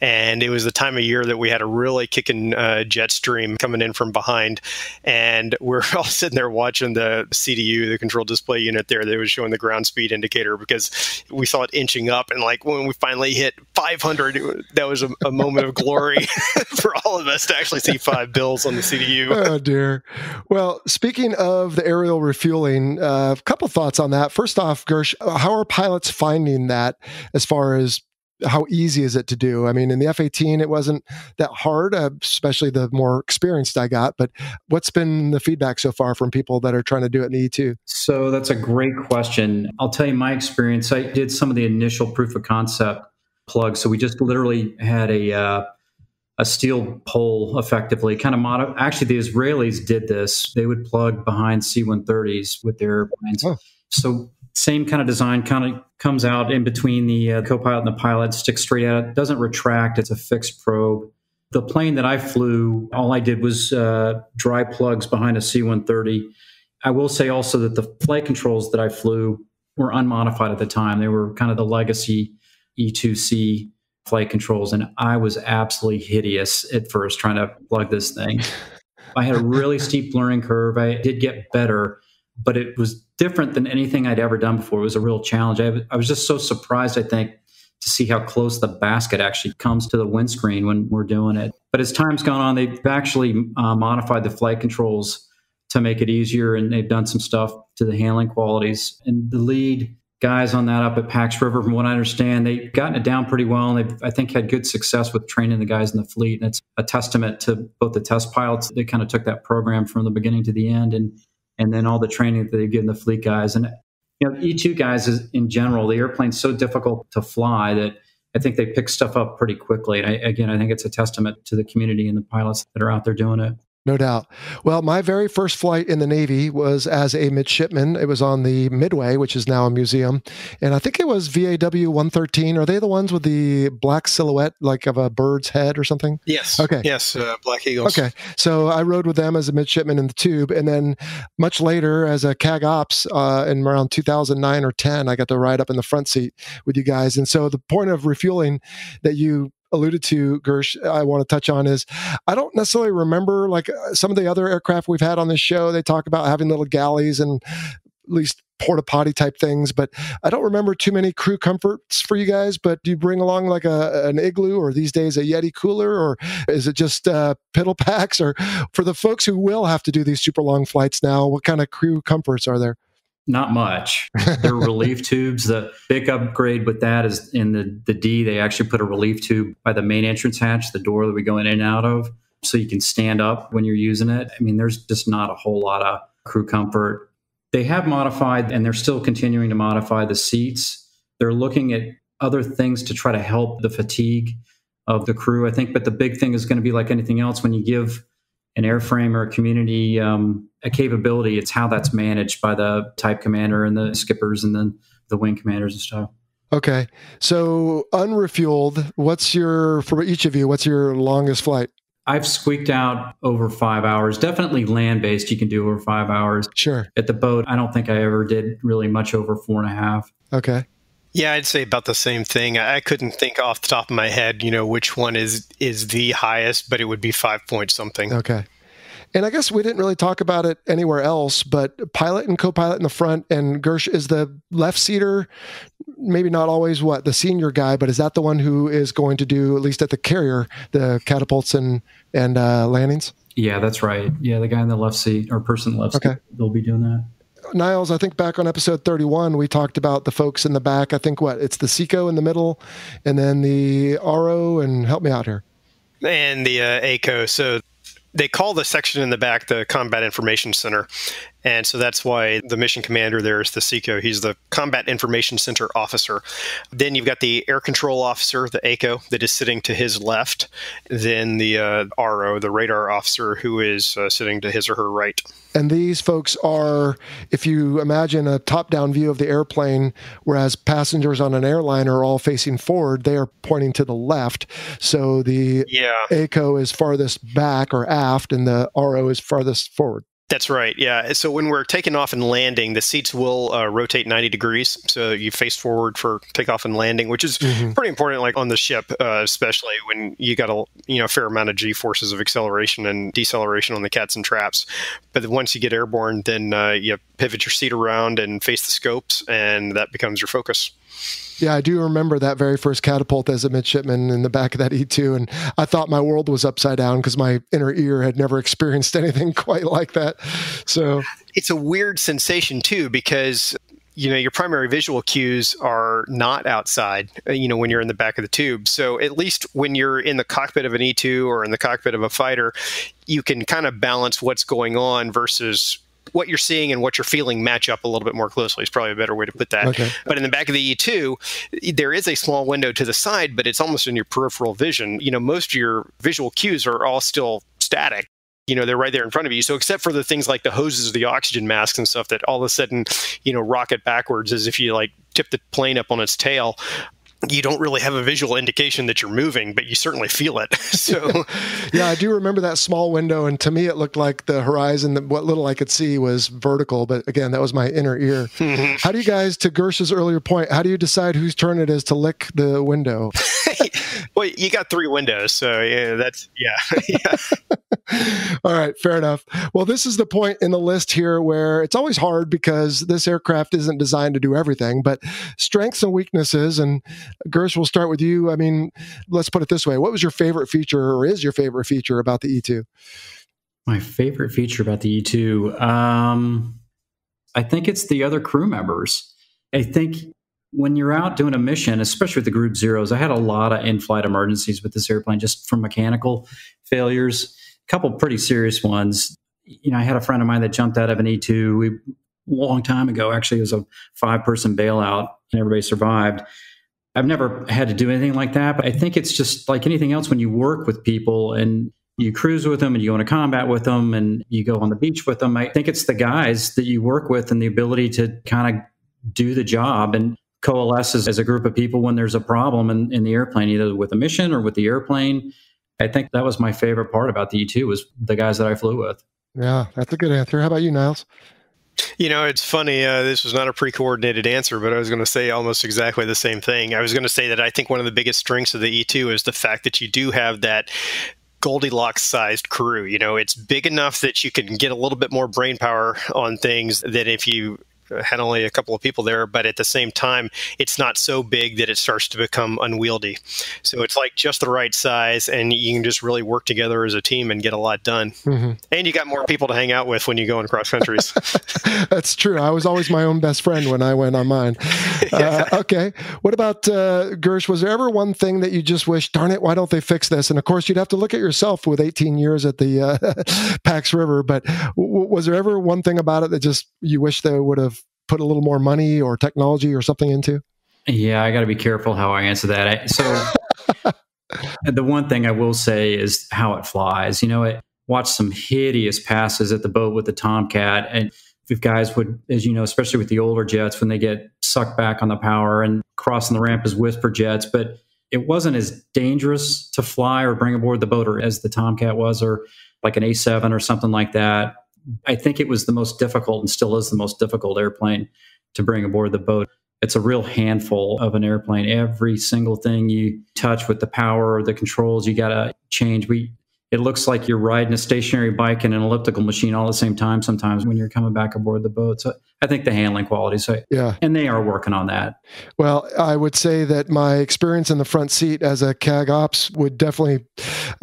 and it was the time of year that we had a really kicking jet stream coming in from behind, and we're all sitting there watching the CDU, the control display unit there that was showing the ground speed indicator because we saw it inching up, and like when we finally hit 500, that was a moment of glory for all of us to actually see five bills on the CDU. Oh, dear. Well, speaking of the aerial refueling, a couple thoughts on that. First off, Gersh, how are pilots finding that as far as how easy is it to do? I mean, in the F-18, it wasn't that hard, especially the more experienced I got, but what's been the feedback so far from people that are trying to do it in the E-2? So that's a great question. I'll tell you my experience. I did some of the initial proof of concept plugs. So we just literally had a steel pole effectively kind of model. Actually, the Israelis did this. They would plug behind C-130s with their airplanes. Oh. So same kind of design, kind of comes out in between the co-pilot and the pilot, sticks straight at it, doesn't retract. It's a fixed probe. The plane that I flew, all I did was dry plugs behind a C-130. I will say also that the flight controls that I flew were unmodified at the time. They were kind of the legacy E-2C flight controls, and I was absolutely hideous at first trying to plug this thing. I had a really steep learning curve. I did get better, but it was different than anything I'd ever done before. It was a real challenge. I was just so surprised, I think, to see how close the basket actually comes to the windscreen when we're doing it. But as time's gone on, they've actually modified the flight controls to make it easier, and they've done some stuff to the handling qualities. And the lead guys on that up at Pax River, from what I understand, they've gotten it down pretty well, and they've, I think, had good success with training the guys in the fleet. And it's a testament to both the test pilots. They kind of took that program from the beginning to the end, and then all the training that they've given the fleet guys. And you know, E-2 guys is, in general, the airplane's so difficult to fly that I think they pick stuff up pretty quickly. And I think it's a testament to the community and the pilots that are out there doing it. No doubt. Well, my very first flight in the Navy was as a midshipman. It was on the Midway, which is now a museum. And I think it was VAW 113. Are they the ones with the black silhouette, like of a bird's head or something? Yes. Okay. Yes, Black Eagles. Okay. So I rode with them as a midshipman in the tube. And then much later as a CAG Ops in around 2009 or 10, I got to ride up in the front seat with you guys. And so the point of refueling that you alluded to, Gersh, I want to touch on is I don't necessarily remember, like some of the other aircraft we've had on this show, they talk about having little galleys and at least porta potty type things, but I don't remember too many crew comforts for you guys. But do you bring along like an igloo, or these days a Yeti cooler, or is it just piddle packs? Or for the folks who will have to do these super long flights now, what kind of crew comforts are there? Not much. They're relief tubes. The big upgrade with that is in the D, they actually put a relief tube by the main entrance hatch, the door that we go in and out of, so you can stand up when you're using it. I mean, there's just not a whole lot of crew comfort. They have modified, and they're still continuing to modify, the seats. They're looking at other things to try to help the fatigue of the crew, I think. But the big thing is going to be like anything else. When you give an airframe or a community a capability, it's how that's managed by the type commander and the skippers and then the wing commanders and stuff. Okay. So unrefueled, what's your, for each of you, what's your longest flight? I've squeaked out over 5 hours. Definitely land-based, you can do over 5 hours. Sure. At the boat, I don't think I ever did really much over 4.5. Okay. Yeah, I'd say about the same thing. I couldn't think off the top of my head, you know, which one is the highest, but it would be 5 point something. Okay. And I guess we didn't really talk about it anywhere else, but pilot and co-pilot in the front, and Gersh is the left seater, maybe not always the senior guy, but is that the one who is going to do, at least at the carrier, the catapults and landings? Yeah, that's right. Yeah, the guy in the left seat, or person left seat, they'll be doing that. Niles, I think back on episode 31, we talked about the folks in the back. I think it's the Seco in the middle, and then the RO, and help me out here. And the ACO. So they call the section in the back the Combat Information Center. And so that's why the mission commander there is the Seco. He's the Combat Information Center officer. Then you've got the air control officer, the ACO, that is sitting to his left. Then the RO, the radar officer, who is sitting to his or her right. And these folks are, if you imagine a top-down view of the airplane, whereas passengers on an airliner are all facing forward, they are pointing to the left. So the ACO is farthest back or aft, and the RO is farthest forward. That's right, yeah. So when we're taking off and landing, the seats will rotate 90 degrees. So you face forward for takeoff and landing, which is pretty important, like on the ship, especially when you got a fair amount of G-forces of acceleration and deceleration on the cats and traps. But once you get airborne, then you pivot your seat around and face the scopes, and that becomes your focus. Yeah, I do remember that very first catapult as a midshipman in the back of that E-2, and I thought my world was upside down because my inner ear had never experienced anything quite like that. So it's a weird sensation too, because your primary visual cues are not outside, when you're in the back of the tube. So at least when you're in the cockpit of an E-2 or in the cockpit of a fighter, you can kind of balance what's going on versus what you're seeing and what you're feeling match up a little bit more closely is probably a better way to put that. Okay. But in the back of the E-2, there is a small window to the side, but it's almost in your peripheral vision. Most of your visual cues are all still static. They're right there in front of you. So except for the things like the hoses, the oxygen masks and stuff that all of a sudden, rocket backwards as if you tip the plane up on its tail, you don't really have a visual indication that you're moving, but you certainly feel it. So, yeah, I do remember that small window. And to me, it looked like the horizon, what little I could see was vertical. But again, that was my inner ear. How do you guys, to Gersh's earlier point, how do you decide whose turn it is to lick the window? Well, you got 3 windows. So yeah, yeah. All right. Fair enough. Well, this is the point in the list here where it's always hard because this aircraft isn't designed to do everything, but strengths and weaknesses. And Gersh, we'll start with you. I mean, let's put it this way. What was your favorite feature, or is your favorite feature about the E-2? My favorite feature about the E-2? I think it's the other crew members. I think when you're out doing a mission, especially with the Group Zeros, I had a lot of in-flight emergencies with this airplane just from mechanical failures, a couple pretty serious ones. I had a friend of mine that jumped out of an E-2 a long time ago. Actually, it was a 5-person bailout and everybody survived. I've never had to do anything like that, but I think it's just like anything else. When you work with people and you cruise with them and you go into combat with them and you go on the beach with them, I think it's the guys that you work with and the ability to kind of do the job and coalesce as a group of people when there's a problem in the airplane, either with a mission or with the airplane. I think that was my favorite part about the E-2 was the guys that I flew with. Yeah, that's a good answer. How about you, Niles? It's funny. This was not a pre-coordinated answer, but I was going to say almost exactly the same thing. I was going to say that I think one of the biggest strengths of the E-2 is the fact that you do have that Goldilocks-sized crew. It's big enough that you can get a little bit more brain power on things than if you had only a couple of people there, but at the same time, it's not so big that it starts to become unwieldy. So it's like just the right size, and you can just really work together as a team and get a lot done. Mm-hmm. And you got more people to hang out with when you go in cross countries. That's true. I was always my own best friend when I went on mine. Yeah. Okay. What about, Gersh, was there ever one thing that you just wish, darn it, why don't they fix this? And of course, you'd have to look at yourself with 18 years at the Pax River, but was there ever one thing about it that just you wish they would have put a little more money or technology or something into? Yeah, I got to be careful how I answer that. So the one thing I will say is how it flies. You know, I watched some hideous passes at the boat with the Tomcat. And if guys would, as you know, especially with the older jets, when they get sucked back on the power and crossing the ramp is whisper jets, but it wasn't as dangerous to fly or bring aboard the boat or as the Tomcat was, or like an A7 or something like that. I think it was the most difficult and still is the most difficult airplane to bring aboard the boat. It's a real handful of an airplane. Every single thing you touch with the power or the controls, you got to change. It looks like you're riding a stationary bike and an elliptical machine all at the same time sometimes when you're coming back aboard the boat. So I think the handling quality. So yeah. And they are working on that. Well, I would say that my experience in the front seat as a CAG Ops would definitely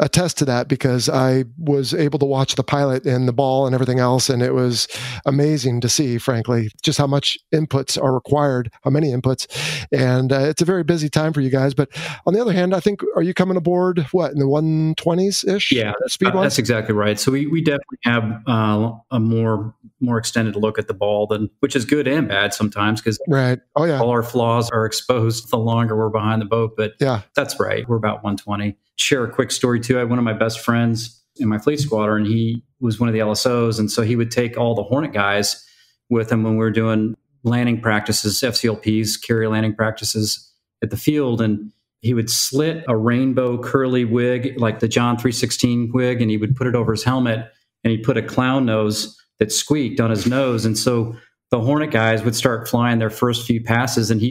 attest to that, because I was able to watch the pilot and the ball and everything else. And it was amazing to see, frankly, just how much inputs are required, how many inputs. And it's a very busy time for you guys. But on the other hand, I think, are you coming aboard, what, in the 120s-ish? Yeah, that's exactly right. So we definitely have a more extended look at the ball, than which is good and bad sometimes, because right. Oh, yeah. All our flaws are exposed the longer we're behind the boat. But yeah, that's right. We're about 120. Share a quick story too. I had one of my best friends in my fleet squadron, and he was one of the LSOs. And so he would take all the Hornet guys with him when we were doing landing practices, FCLPs, carrier landing practices at the field. And he would slit a rainbow curly wig, like the John 316 wig, and he would put it over his helmet, and he put a clown nose that squeaked on his nose. And so the Hornet guys would start flying their first few passes, and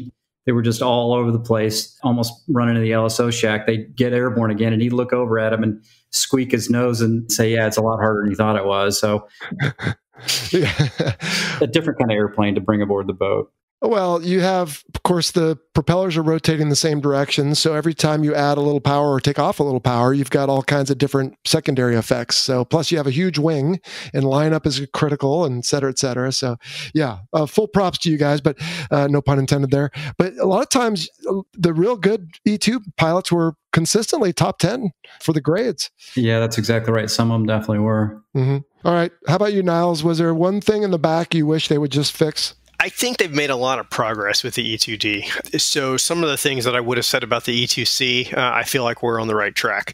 they were just all over the place, almost running to the LSO shack. They'd get airborne again, and he'd look over at him and squeak his nose and say, yeah, it's a lot harder than you thought it was. So a different kind of airplane to bring aboard the boat. Well, you have, of course, the propellers are rotating the same direction. So every time you add a little power or take off a little power, you've got all kinds of different secondary effects. So plus you have a huge wing, and lineup is critical, and et cetera, et cetera. So yeah, full props to you guys, but no pun intended there. But a lot of times the real good E-2 pilots were consistently top 10 for the grades. Yeah, that's exactly right. Some of them definitely were. Mm-hmm. All right. How about you, Niles? Was there one thing in the back you wish they would just fix? I think they've made a lot of progress with the E-2D. So some of the things that I would have said about the E-2C, I feel like we're on the right track.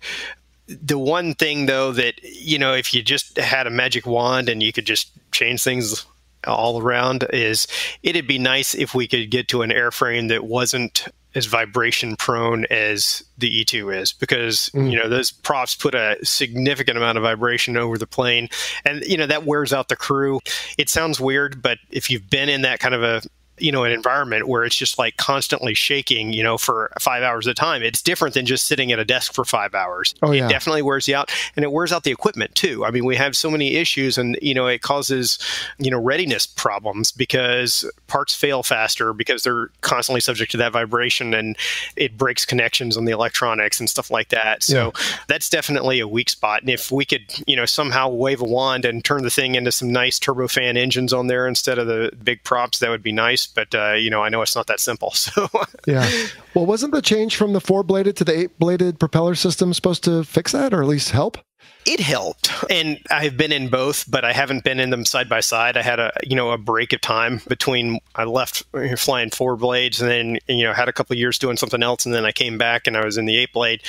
The one thing, though, that, you know, if you just had a magic wand and you could just change things all around, is it'd be nice if we could get to an airframe that wasn't as vibration prone as the E-2 is, because, you know, those props put a significant amount of vibration over the plane, and, you know, that wears out the crew. It sounds weird, but if you've been in that kind of a, you know, an environment where it's just like constantly shaking, you know, for 5 hours at a time, it's different than just sitting at a desk for 5 hours. Oh, yeah. It definitely wears you out, and it wears out the equipment too. I mean, we have so many issues, and, you know, it causes, you know, readiness problems, because parts fail faster because they're constantly subject to that vibration, and it breaks connections on the electronics and stuff like that. So that's definitely a weak spot. And if we could, you know, somehow wave a wand and turn the thing into some nice turbofan engines on there instead of the big props, that would be nice. But, you know, I know it's not that simple. So yeah. Well, wasn't the change from the 4-bladed to the 8-bladed propeller system supposed to fix that, or at least help? It helped. And I've been in both, but I haven't been in them side by side. I had a, you know, a break of time between I left flying 4 blades, and then, you know, had a couple of years doing something else. And then I came back and I was in the 8-blade.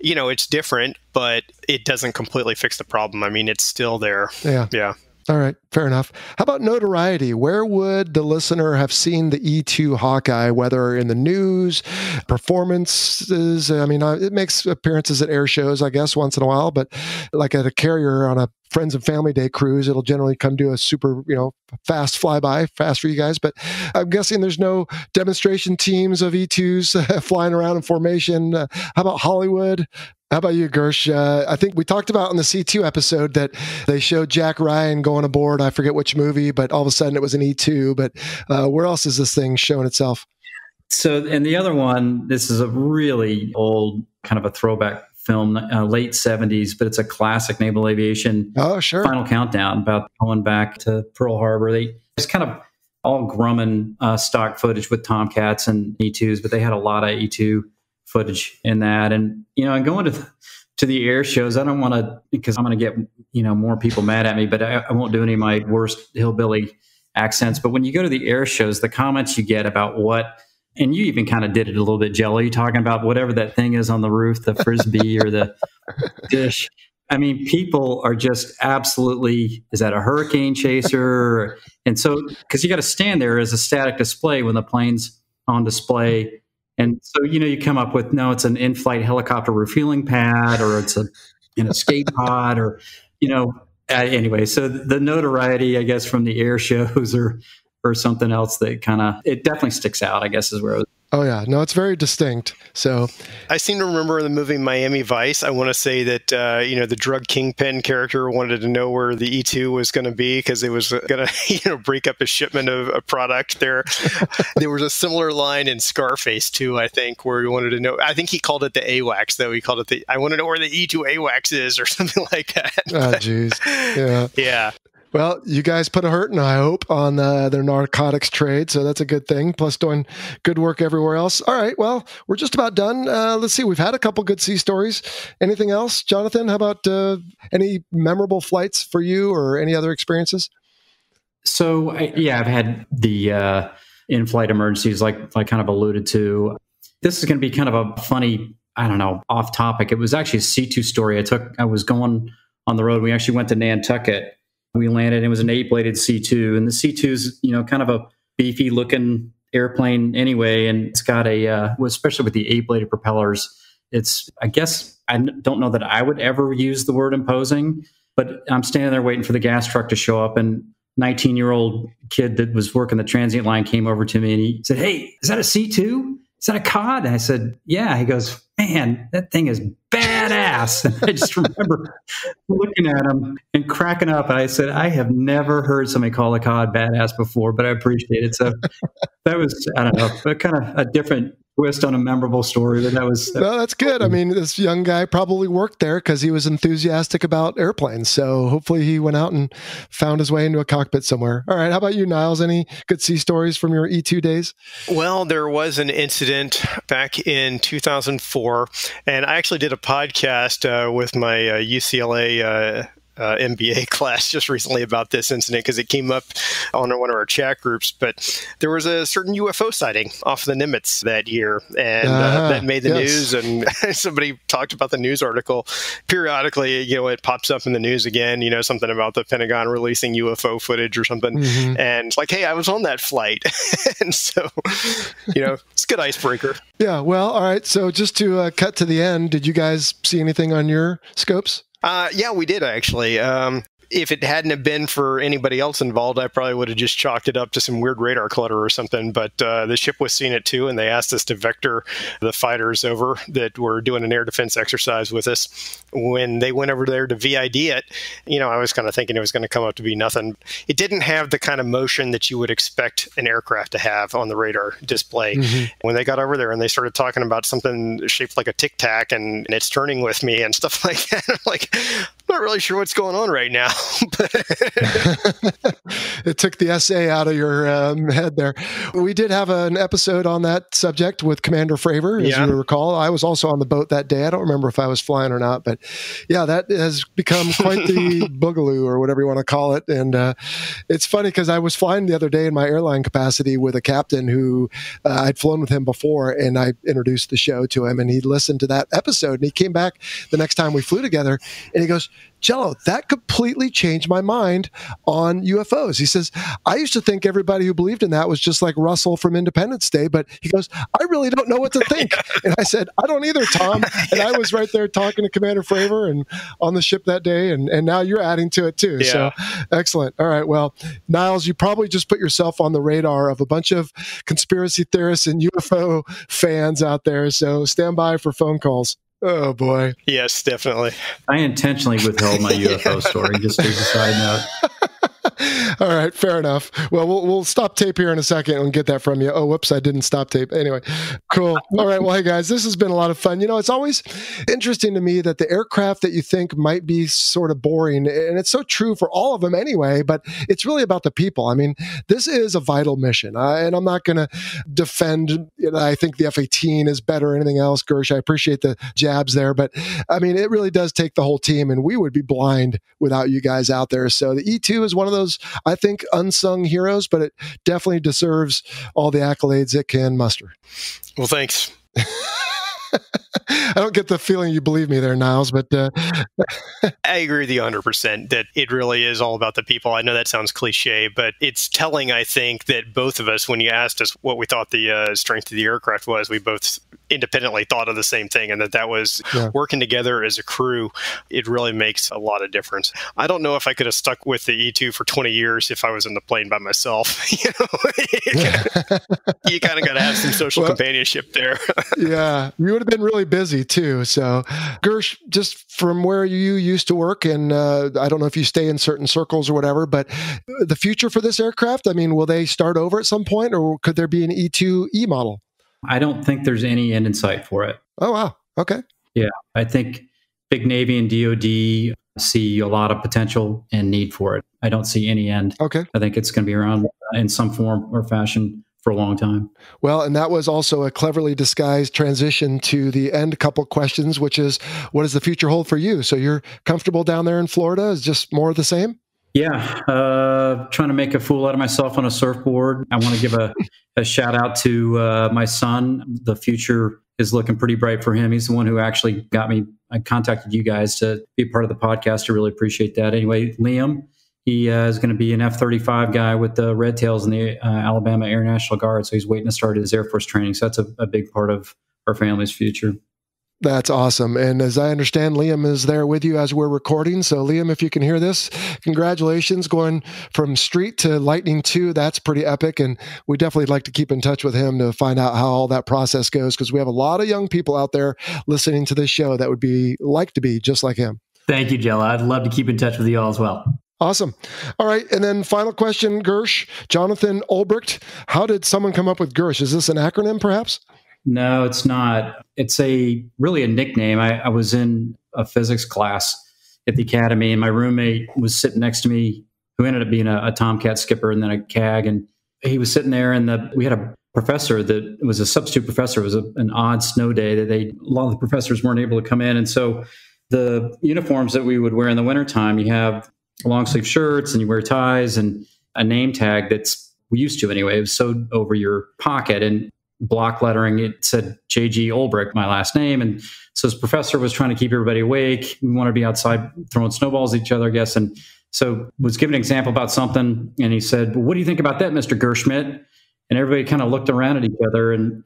You know, it's different, but it doesn't completely fix the problem. I mean, it's still there. Yeah. Yeah. All right. Fair enough. How about notoriety? Where would the listener have seen the E-2 Hawkeye, whether in the news, performances? I mean, it makes appearances at air shows, I guess, once in a while, but like at a carrier on a friends and family day cruise, it'll generally come to a super, you know, fast flyby, fast for you guys. But I'm guessing there's no demonstration teams of E-2s flying around in formation. How about Hollywood? How about you, Gersh? I think we talked about in the C2 episode that they showed Jack Ryan going aboard. I forget which movie, but all of a sudden it was an E2. But where else is this thing showing itself? So, and the other one, this is a really old kind of a throwback film, late 70s, but it's a classic naval aviation. Oh, sure. Final Countdown, about going back to Pearl Harbor. It's kind of all Grumman stock footage with Tomcats and E2s, but they had a lot of E2 footage in that. And, you know, and going to the air shows, I don't want to, because I'm going to get, you know, more people mad at me, but I won't do any of my worst hillbilly accents. But when you go to the air shows, the comments you get about what, and you even kind of did it a little bit, Jelly, talking about whatever that thing is on the roof, the Frisbee or the dish. I mean, people are just absolutely, is that a hurricane chaser? And so, because you got to stand there as a static display when the plane's on display. And so, you know, you come up with, no, it's an in-flight helicopter refueling pad, or it's an escape pod, or, you know, anyway. So the notoriety, I guess, from the air shows or something else that kind of, it definitely sticks out, I guess, is where it was. Oh, yeah. No, it's very distinct. So I seem to remember in the movie Miami Vice, I want to say that, you know, the drug kingpin character wanted to know where the E-2 was going to be because it was going to, you know, break up a shipment of a product there. There was a similar line in Scarface, too, I think, where he wanted to know. I think he called it the AWACS, though. He called it the, I want to know where the E-2 AWACS is, or something like that. Oh, jeez. Yeah. Yeah. Well, you guys put a hurting, I hope, on their narcotics trade, so that's a good thing, plus doing good work everywhere else. All right, well, we're just about done. Let's see, we've had a couple good sea stories. Anything else, Jonathan? How about any memorable flights for you or any other experiences? So, yeah, I've had the in-flight emergencies like I kind of alluded to. This is going to be kind of a funny, I don't know, off topic. It was actually a C2 story I was going on the road. We actually went to Nantucket. We landed, and it was an 8-bladed C2, and the C2 is, you know, kind of a beefy looking airplane anyway. And it's got a, especially with the 8-bladed propellers, it's, I guess, I don't know that I would ever use the word imposing, but I'm standing there waiting for the gas truck to show up, and 19-year-old kid that was working the transient line came over to me and he said, "Hey, is that a C2? Is that a cod?" And I said, "Yeah." He goes, "Man, that thing is badass." And I just remember looking at him and cracking up. I said, I have never heard somebody call a cod badass before, but I appreciate it. So that was, I don't know, kind of a different twist on a memorable story, but that was... No, that's good. I mean, this young guy probably worked there because he was enthusiastic about airplanes. So hopefully he went out and found his way into a cockpit somewhere. All right. How about you, Niles? Any good sea stories from your E2 days? Well, there was an incident back in 2004, and I actually did a podcast with my UCLA MBA class just recently about this incident because it came up on one of our chat groups. But there was a certain UFO sighting off the Nimitz that year, and that made the news. And somebody talked about the news article. Periodically, you know, it pops up in the news again, you know, something about the Pentagon releasing UFO footage or something. Mm-hmm. And it's like, hey, I was on that flight. And so, you know, it's a good icebreaker. Yeah. Well, all right. So just to cut to the end, did you guys see anything on your scopes? Yeah, we did, actually. If it hadn't have been for anybody else involved, I probably would have just chalked it up to some weird radar clutter or something. But the ship was seeing it, too, and they asked us to vector the fighters over that were doing an air defense exercise with us. When they went over there to VID it, you know, I was kind of thinking it was going to come up to be nothing. It didn't have the kind of motion that you would expect an aircraft to have on the radar display. Mm-hmm. When they got over there and they started talking about something shaped like a Tic Tac and it's turning with me and stuff like that, I'm like, I'm not really sure what's going on right now. It took the essay out of your head there. We did have an episode on that subject with Commander Fravor, as you recall. I was also on the boat that day. I don't remember if I was flying or not, but yeah, that has become quite the boogaloo or whatever you want to call it. And it's funny because I was flying the other day in my airline capacity with a captain who I'd flown with him before, and I introduced the show to him, and he listened to that episode, and he came back the next time we flew together, and he goes, "Jello, that completely changed my mind on UFOs." He says, "I used to think everybody who believed in that was just like Russell from Independence Day," but he goes, "I really don't know what to think." And I said, "I don't either, Tom." And I was right there talking to Commander Fravor and on the ship that day, and now you're adding to it too. Yeah. So excellent. All right. Well, Niles, you probably just put yourself on the radar of a bunch of conspiracy theorists and UFO fans out there. So stand by for phone calls. Oh, boy. Yes, definitely. I intentionally withheld my UFO story, just as a side note. All right, fair enough. Well, we'll stop tape here in a second and get that from you. Oh, whoops, I didn't stop tape. Anyway, cool. All right, well, hey, guys, this has been a lot of fun. You know, it's always interesting to me that the aircraft that you think might be sort of boring, and it's so true for all of them anyway, but it's really about the people. I mean, this is a vital mission, and I'm not going to defend, you know, I think the F-18 is better or anything else, Gersh. I appreciate the jabs there, but, I mean, it really does take the whole team, and we would be blind without you guys out there. So the E-2 is one of those, I think, unsung heroes, but it definitely deserves all the accolades it can muster. Well, thanks. I don't get the feeling you believe me there, Niles, but... I agree with you 100% that it really is all about the people. I know that sounds cliche, but it's telling, I think, that both of us, when you asked us what we thought the strength of the aircraft was, we both independently thought of the same thing, and that was working together as a crew. It really makes a lot of difference. I don't know if I could have stuck with the E-2 for 20 years if I was in the plane by myself. You know, you kind of got to have some social companionship there. Yeah, you would have been really busy too. So, Gersh, just from where you used to work, and I don't know if you stay in certain circles or whatever, but the future for this aircraft, I mean, will they start over at some point, or could there be an E-2E model? I don't think there's any end in sight for it. Oh, wow. Okay. Yeah. I think big Navy and DOD see a lot of potential and need for it. I don't see any end. Okay. I think it's going to be around in some form or fashion for a long time. Well, and that was also a cleverly disguised transition to the end couple questions, which is, what does the future hold for you? So you're comfortable down there in Florida? Is just more of the same? Yeah. Trying to make a fool out of myself on a surfboard. I want to give a shout out to my son. The future is looking pretty bright for him. He's the one who actually got me. I contacted you guys to be part of the podcast. I really appreciate that. Anyway, Liam, he is going to be an F-35 guy with the Red Tails in the Alabama Air National Guard. So he's waiting to start his Air Force training. So that's a big part of our family's future. That's awesome. And as I understand, Liam is there with you as we're recording. So Liam, if you can hear this, congratulations. Going from Street to Lightning 2, that's pretty epic. And we definitely like to keep in touch with him to find out how all that process goes, because we have a lot of young people out there listening to this show that would be like to be just like him. Thank you, Jella. I'd love to keep in touch with you all as well. Awesome. All right. And then final question, Gersh, Jonathan Ulbricht. How did someone come up with Gersh? Is this an acronym perhaps? No, it's not. It's really a nickname. I was in a physics class at the academy, and my roommate was sitting next to me, who ended up being a Tomcat skipper and then a CAG. And he was sitting there, and we had a professor that was a substitute professor. It was an odd snow day that a lot of the professors weren't able to come in. And so the uniforms that we would wear in the wintertime, you have long sleeve shirts and you wear ties and a name tag that's, we used to anyway, it was sewed over your pocket. And block lettering, it said J.G. Ulbricht, my last name. And so his professor was trying to keep everybody awake. We wanted to be outside throwing snowballs at each other, I guess. And so was given an example about something. And he said, well, what do you think about that, Mr. Gerschmidt? And everybody kind of looked around at each other. And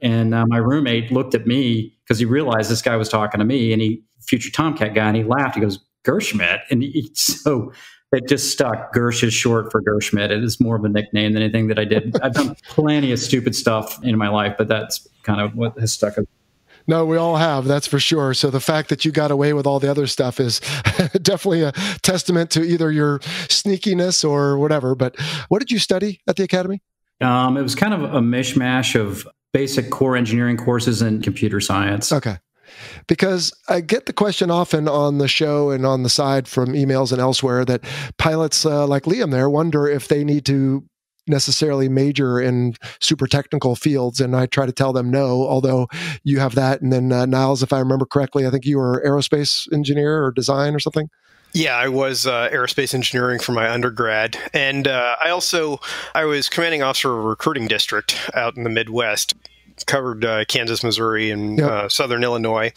my roommate looked at me because he realized this guy was talking to me, and he, future Tomcat guy. And he laughed. He goes, Gerschmidt. And so it just stuck. Gersh is short for Gerschmidt. It is more of a nickname than anything that I did. I've done plenty of stupid stuff in my life, but that's kind of what has stuck. No, we all have, that's for sure. So the fact that you got away with all the other stuff is definitely a testament to either your sneakiness or whatever. But what did you study at the academy? It was kind of a mishmash of basic core engineering courses and computer science. Okay. Because I get the question often on the show and on the side from emails and elsewhere that pilots like Liam there wonder if they need to necessarily major in super technical fields. And I try to tell them no, although you have that. And then Niles, if I remember correctly, I think you were aerospace engineer or design or something. Yeah, I was aerospace engineering for my undergrad. And I was commanding officer of a recruiting district out in the Midwest. Covered Kansas, Missouri, and Southern Illinois.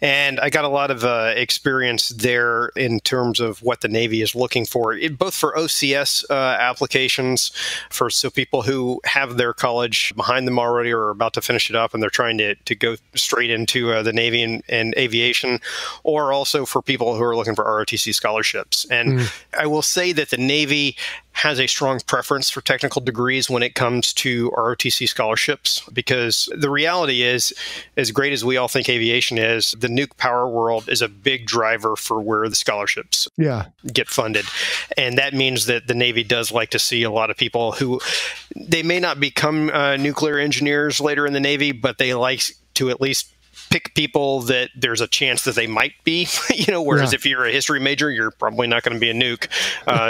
And I got a lot of experience there in terms of what the Navy is looking for, both for OCS applications, so people who have their college behind them already or are about to finish it up and they're trying to go straight into the Navy and aviation, or also for people who are looking for ROTC scholarships. And I will say that the Navy has a strong preference for technical degrees when it comes to ROTC scholarships, because the reality is, as great as we all think aviation is, the nuke power world is a big driver for where the scholarships get funded. And that means that the Navy does like to see a lot of people who, they may not become nuclear engineers later in the Navy, but they like to at least pick people that there's a chance that they might be, you know, whereas if you're a history major, you're probably not going to be a nuke.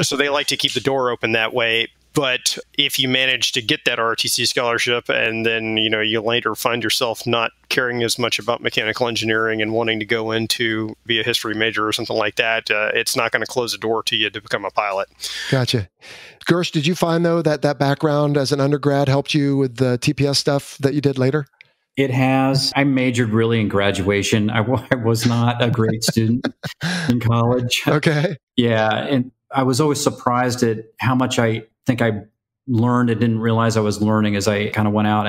So they like to keep the door open that way. But if you manage to get that ROTC scholarship and then, you know, you later find yourself not caring as much about mechanical engineering and wanting to go into be a history major or something like that, it's not going to close the door to you to become a pilot. Gotcha. Gersh, did you find, though, that that background as an undergrad helped you with the TPS stuff that you did later? It has. I majored really in graduation. I was not a great student in college. Okay. Yeah. And I was always surprised at how much I think I learned and didn't realize I was learning as I kind of went out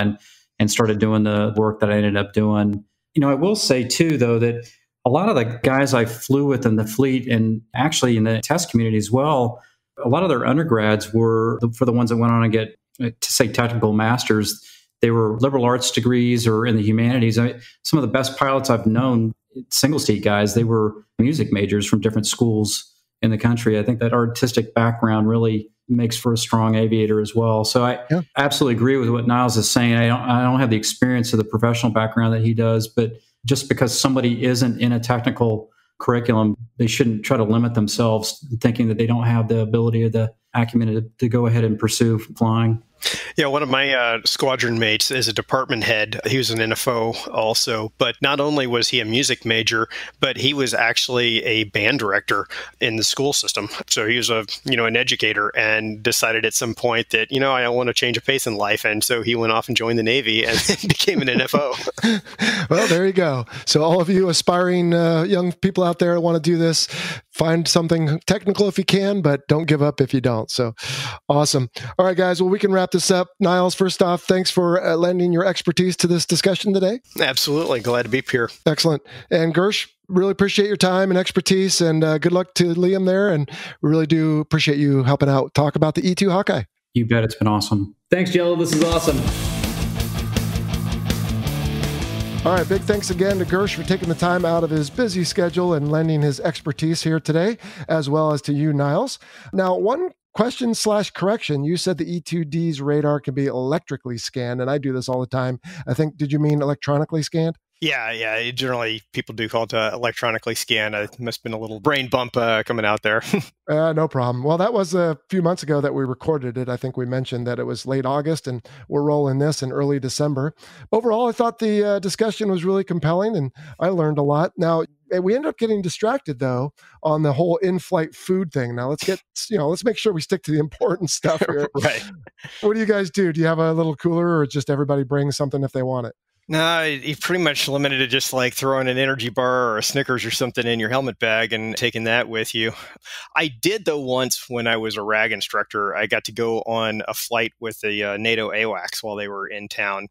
and started doing the work that I ended up doing. You know, I will say too, though, that a lot of the guys I flew with in the fleet and actually in the test community as well, a lot of their undergrads were, for the ones that went on and get, to say, technical masters, they were liberal arts degrees or in the humanities. I mean, some of the best pilots I've known, single-seat guys, they were music majors from different schools in the country. I think that artistic background really makes for a strong aviator as well. So I absolutely agree with what Niles is saying. I don't have the experience of the professional background that he does, but just because somebody isn't in a technical curriculum, they shouldn't try to limit themselves thinking that they don't have the ability or the acumen to go ahead and pursue flying. Yeah, one of my squadron mates is a department head. He was an NFO also, but not only was he a music major, but he was actually a band director in the school system. So he was a, you know, an educator, and decided at some point that, you know, I want to change a pace in life. And so he went off and joined the Navy and became an NFO. Well, there you go. So all of you aspiring young people out there who want to do this, find something technical if you can, but don't give up if you don't. So awesome. All right, guys. Well, we can wrap this up. Niles, first off, thanks for lending your expertise to this discussion today. Absolutely. Glad to be here. Excellent. And Gersh, really appreciate your time and expertise, and good luck to Liam there. And we really do appreciate you helping out talk about the E-2 Hawkeye. You bet. It's been awesome. Thanks, Jello. This is awesome. All right, big thanks again to Gersh for taking the time out of his busy schedule and lending his expertise here today, as well as to you, Niles. Now, one question / correction. You said the E-2D's radar can be electrically scanned, and I do this all the time. I think, did you mean electronically scanned? Yeah. Generally, people do call it electronically scanned. It must have been a little brain bump coming out there. No problem. Well, that was a few months ago that we recorded it. I think we mentioned that it was late August, and we're rolling this in early December. Overall, I thought the discussion was really compelling, and I learned a lot. Now, we ended up getting distracted, though, on the whole in-flight food thing. Now, let's make sure we stick to the important stuff here. Right. What do you guys do? Do you have a little cooler, or just everybody brings something if they want it? No, you're pretty much limited to just like throwing an energy bar or a Snickers or something in your helmet bag and taking that with you. I did, though, once when I was a RAG instructor, I got to go on a flight with the NATO AWACS while they were in town.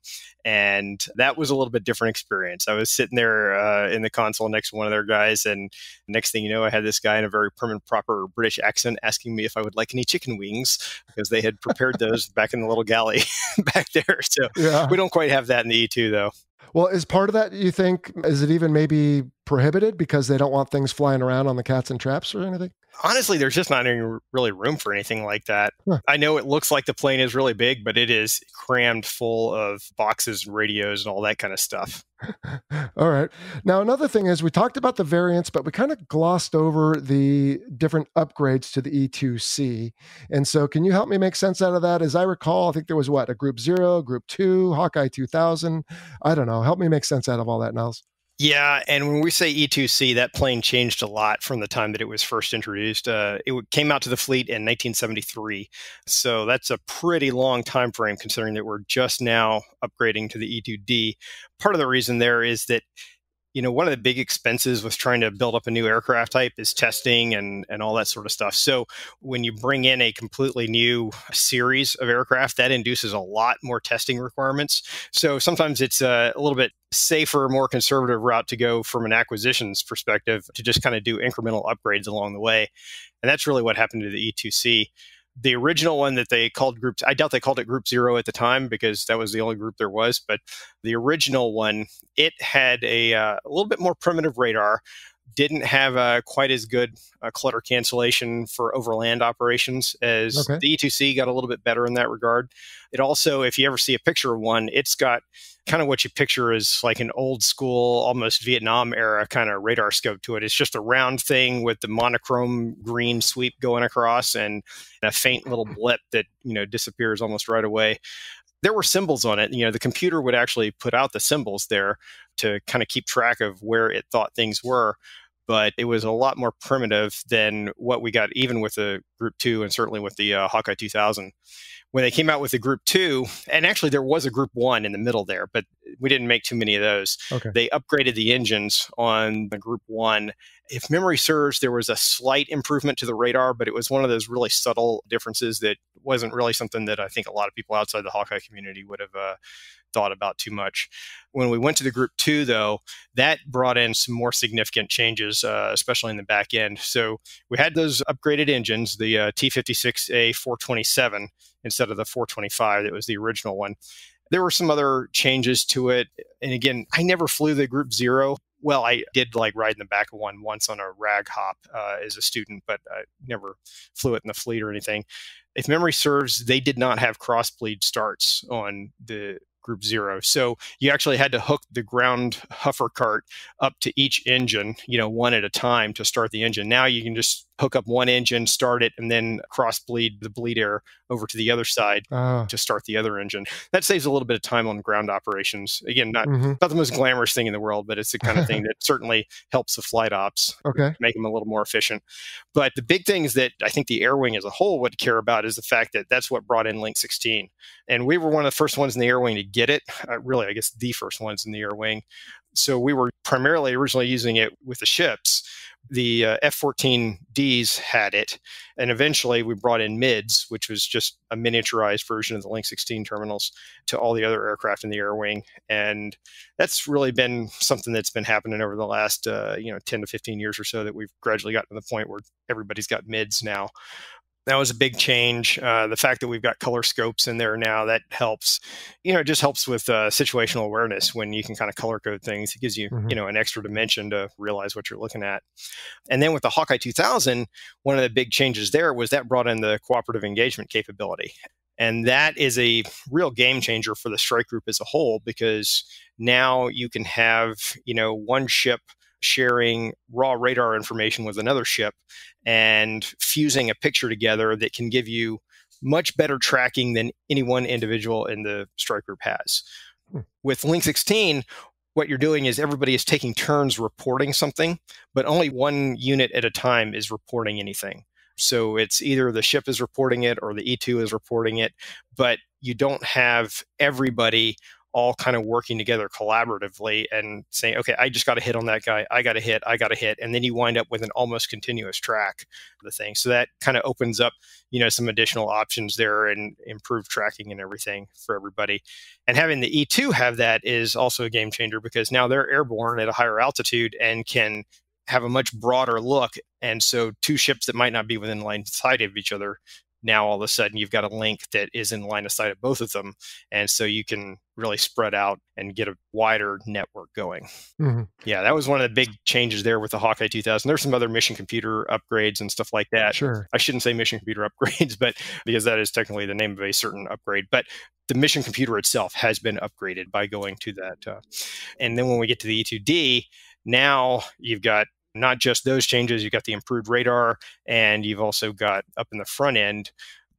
And that was a little bit different experience. I was sitting there in the console next to one of their guys. And next thing you know, I had this guy in a very permanent, proper British accent asking me if I would like any chicken wings, because they had prepared those back in the little galley back there. So we don't quite have that in the E-2, though. Well, is part of that, you think, is it even maybe prohibited because they don't want things flying around on the cats and traps or anything? Honestly, there's just not any really room for anything like that. Huh. I know it looks like the plane is really big, but it is crammed full of boxes and radios and all that kind of stuff. All right. Now, another thing is we talked about the variants, but we kind of glossed over the different upgrades to the E-2C. And so can you help me make sense out of that? As I recall, I think there was a Group 0, Group 2, Hawkeye 2000. I don't know. Help me make sense out of all that, Niles. Yeah, and when we say E-2C, that plane changed a lot from the time that it was first introduced. It came out to the fleet in 1973, so that's a pretty long time frame considering that we're just now upgrading to the E-2D. Part of the reason there is that, you know, one of the big expenses with trying to build up a new aircraft type is testing and all that sort of stuff. So when you bring in a completely new series of aircraft, that induces a lot more testing requirements. So sometimes it's a little bit safer, more conservative route to go from an acquisitions perspective to just kind of do incremental upgrades along the way. And that's really what happened to the E-2C. The original one that they called Group, I doubt they called it Group Zero at the time because that was the only group there was, but the original one, it had a little bit more primitive radar, didn't have quite as good clutter cancellation for overland operations as the E-2C got a little bit better in that regard. It also, if you ever see a picture of one, it's got kind of what you picture as like an old school, almost Vietnam era kind of radar scope to it. It's just a round thing with the monochrome green sweep going across and a faint little blip that, you know, disappears almost right away. There were symbols on it. You know, the computer would actually put out the symbols there to kind of keep track of where it thought things were. But it was a lot more primitive than what we got, even with the Group 2 and certainly with the Hawkeye 2000. When they came out with the Group 2, and actually there was a Group 1 in the middle there, but we didn't make too many of those. Okay. They upgraded the engines on the Group 1. If memory serves, there was a slight improvement to the radar, but it was one of those really subtle differences that wasn't really something that I think a lot of people outside the Hawkeye community would have thought about too much. When we went to the Group 2, though, that brought in some more significant changes, especially in the back end. So we had those upgraded engines, the T-56A 427, instead of the 425 that was the original one. There were some other changes to it. And again, I never flew the Group Zero. Well, I did like ride in the back of one once on a rag hop as a student, but I never flew it in the fleet or anything. If memory serves, they did not have crossbleed starts on the Group Zero. So you actually had to hook the ground huffer cart up to each engine, you know, one at a time to start the engine. Now you can just hook up one engine, start it, and then cross bleed the bleed air over to the other side to start the other engine. That saves a little bit of time on ground operations. Again, not the most glamorous thing in the world, but it's the kind of thing that certainly helps the flight ops, make them a little more efficient. But the big things that I think the air wing as a whole would care about is the fact that that's what brought in Link 16. And we were one of the first ones in the air wing to get it. Really, I guess the first ones in the air wing. So we were primarily originally using it with the ships. The F-14Ds had it, and eventually we brought in MIDs, which was just a miniaturized version of the Link 16 terminals, to all the other aircraft in the air wing. And that's really been something that's been happening over the last 10 to 15 years or so, that we've gradually gotten to the point where everybody's got MIDs now. That was a big change. The fact that we've got color scopes in there now, that helps. You know, it just helps with situational awareness when you can kind of color code things. It gives you, an extra dimension to realize what you're looking at. And then with the Hawkeye 2000, one of the big changes there was that brought in the cooperative engagement capability. And that is a real game changer for the strike group as a whole, because now you can have, one ship sharing raw radar information with another ship and fusing a picture together that can give you much better tracking than any one individual in the strike group has. With Link 16, what you're doing is everybody is taking turns reporting something, but only one unit at a time is reporting anything. So it's either the ship is reporting it or the E-2 is reporting it, but you don't have everybody all kind of working together collaboratively and saying, okay, I just got a hit on that guy. I got a hit. And then you wind up with an almost continuous track of the thing. So that kind of opens up, some additional options there and improved tracking and everything for everybody. And having the E-2 have that is also a game changer, because now they're airborne at a higher altitude and can have a much broader look. And so two ships that might not be within line of sight of each other, now all of a sudden you've got a link that is in line of sight of both of them. And so you can really spread out and get a wider network going. Yeah, that was one of the big changes there with the Hawkeye 2000. There's some other mission computer upgrades and stuff like that. I shouldn't say mission computer upgrades, but because that is technically the name of a certain upgrade. But the mission computer itself has been upgraded by going to that. And then when we get to the E-2D, now you've got not just those changes, you've got the improved radar, and you've also got up in the front end,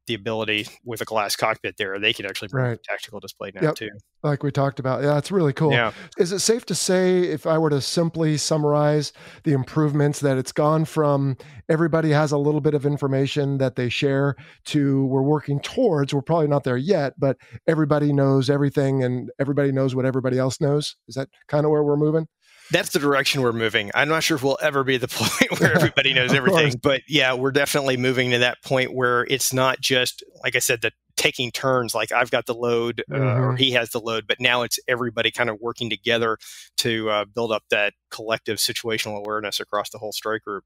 the ability with a glass cockpit there, they could actually bring a tactical display now too. Like we talked about. Yeah, it's really cool. Yeah. Is it safe to say, if I were to simply summarize the improvements, that it's gone from everybody has a little bit of information that they share to we're working towards, we're probably not there yet, but everybody knows everything and everybody knows what everybody else knows? Is that kind of where we're moving? That's the direction we're moving. I'm not sure if we'll ever be at the point where everybody knows everything, but yeah, we're definitely moving to that point where it's not just, like I said, the taking turns, like I've got the load or he has the load, but now it's everybody kind of working together to build up that collective situational awareness across the whole strike group.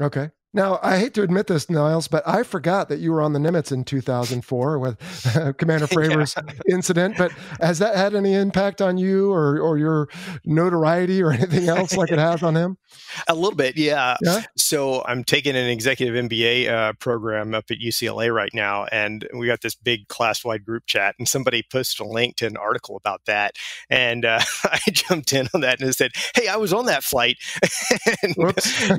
Okay. Now, I hate to admit this, Niles, but I forgot that you were on the Nimitz in 2004 with Commander Fravor's incident. But has that had any impact on you or your notoriety or anything else like it has on him? A little bit, yeah. So I'm taking an executive MBA program up at UCLA right now, and we got this big class-wide group chat, and somebody posted a link to an article about that. And I jumped in on that and said, hey, I was on that flight. And,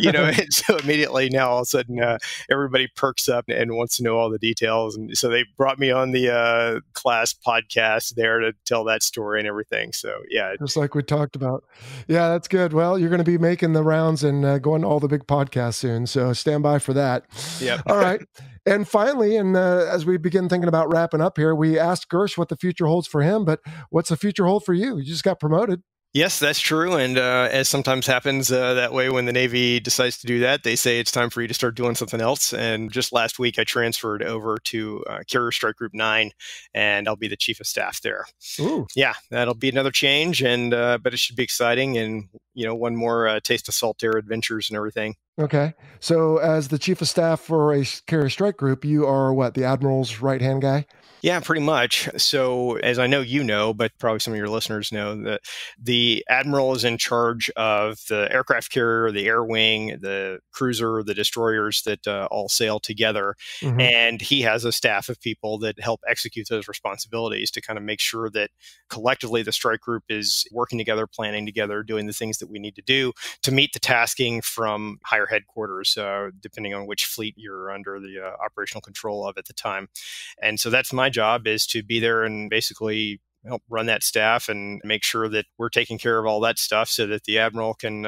you know, and so immediately now, all of a sudden, everybody perks up and wants to know all the details. And so they brought me on the class podcast there to tell that story and everything. So, yeah. Just like we talked about. Yeah, that's good. Well, you're going to be making the rounds and going to all the big podcasts soon. So stand by for that. Yeah. All right. And finally, and as we begin thinking about wrapping up here, we asked Gersh what the future holds for him, but what's the future hold for you? You just got promoted. Yes, that's true. And as sometimes happens that way, when the Navy decides to do that, they say it's time for you to start doing something else. And just last week, I transferred over to Carrier Strike Group 9, and I'll be the chief of staff there. Ooh. Yeah, that'll be another change, and but it should be exciting and, you know, one more taste of Salt Air adventures and everything. Okay. So as the chief of staff for a Carrier Strike Group, you are what, the admiral's right-hand guy? Yeah, pretty much. So as I know you know, but probably some of your listeners know, that the admiral is in charge of the aircraft carrier, the air wing, the cruiser, the destroyers that all sail together. Mm-hmm. And he has a staff of people that help execute those responsibilities to kind of make sure that collectively the strike group is working together, planning together, doing the things that we need to do to meet the tasking from higher headquarters, depending on which fleet you're under the operational control of at the time. And so that's my job, is to be there and basically help run that staff and make sure that we're taking care of all that stuff so that the admiral can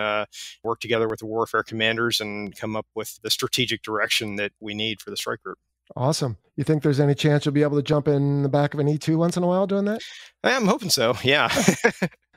work together with the warfare commanders and come up with the strategic direction that we need for the strike group. Awesome. You think there's any chance you'll be able to jump in the back of an E-2 once in a while doing that? I'm hoping so. Yeah.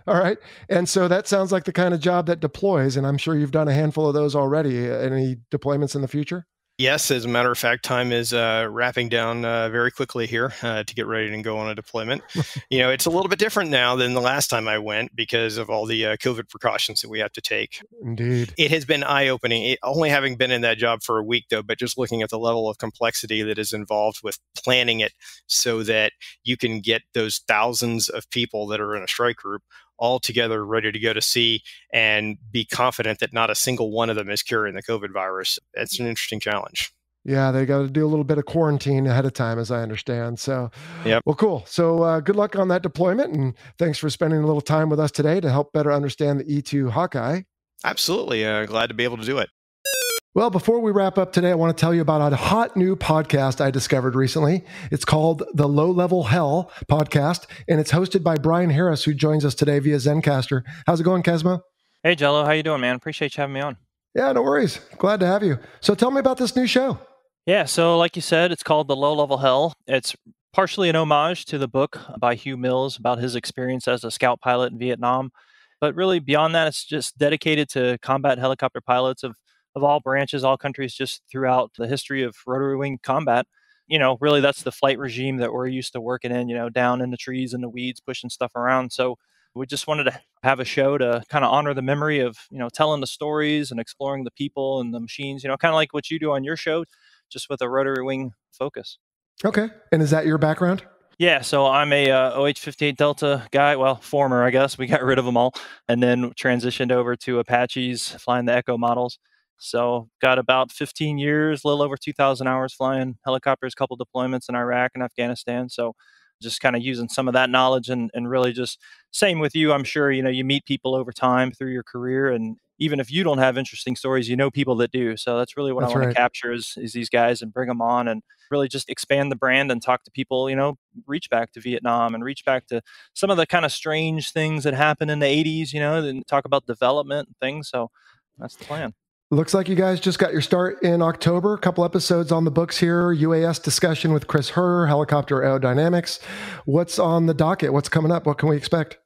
All right. And so that sounds like the kind of job that deploys, and I'm sure you've done a handful of those already. Any deployments in the future? Yes. As a matter of fact, time is wrapping down very quickly here to get ready to go on a deployment. You know, it's a little bit different now than the last time I went because of all the COVID precautions that we have to take. Indeed. It has been eye-opening. Only having been in that job for a week, though, but just looking at the level of complexity that is involved with planning it so that you can get those thousands of people that are in a strike group all together, ready to go to sea, and be confident that not a single one of them is carrying the COVID virus. That's an interesting challenge. Yeah, they got to do a little bit of quarantine ahead of time, as I understand. So, yep. Well, cool. So good luck on that deployment, and thanks for spending a little time with us today to help better understand the E-2 Hawkeye. Absolutely. Glad to be able to do it. Well, before we wrap up today, I want to tell you about a hot new podcast I discovered recently. It's called The Low Level Hell Podcast, and it's hosted by Brian Harris, who joins us today via Zencaster. How's it going, Kesma? Hey, Jello. How you doing, man? Appreciate you having me on. Yeah, no worries. Glad to have you. So tell me about this new show. Yeah, so like you said, it's called The Low Level Hell. It's partially an homage to the book by Hugh Mills about his experience as a scout pilot in Vietnam. But really beyond that, it's just dedicated to combat helicopter pilots of all branches, all countries, just throughout the history of rotary wing combat. You know, really that's the flight regime that we're used to working in, you know, down in the trees and the weeds, pushing stuff around. So we just wanted to have a show to kind of honor the memory of, you know, telling the stories and exploring the people and the machines, you know, kind of like what you do on your show, just with a rotary wing focus. Okay. And is that your background? Yeah, so I'm a OH-58 Delta guy. Well, former, I guess. We got rid of them all and then transitioned over to Apaches, flying the Echo models. So got about 15 years, a little over 2,000 hours flying helicopters, a couple deployments in Iraq and Afghanistan. So just kind of using some of that knowledge and really just same with you. I'm sure, you know, you meet people over time through your career. And even if you don't have interesting stories, you know people that do. So that's really what I want to capture is these guys and bring them on and really just expand the brand and talk to people, you know, reach back to Vietnam and reach back to some of the kind of strange things that happened in the 80s, you know, and talk about development and things. So that's the plan. Looks like you guys just got your start in October. A couple episodes on the books here. UAS discussion with Chris Herr, helicopter aerodynamics. What's on the docket? What's coming up? What can we expect?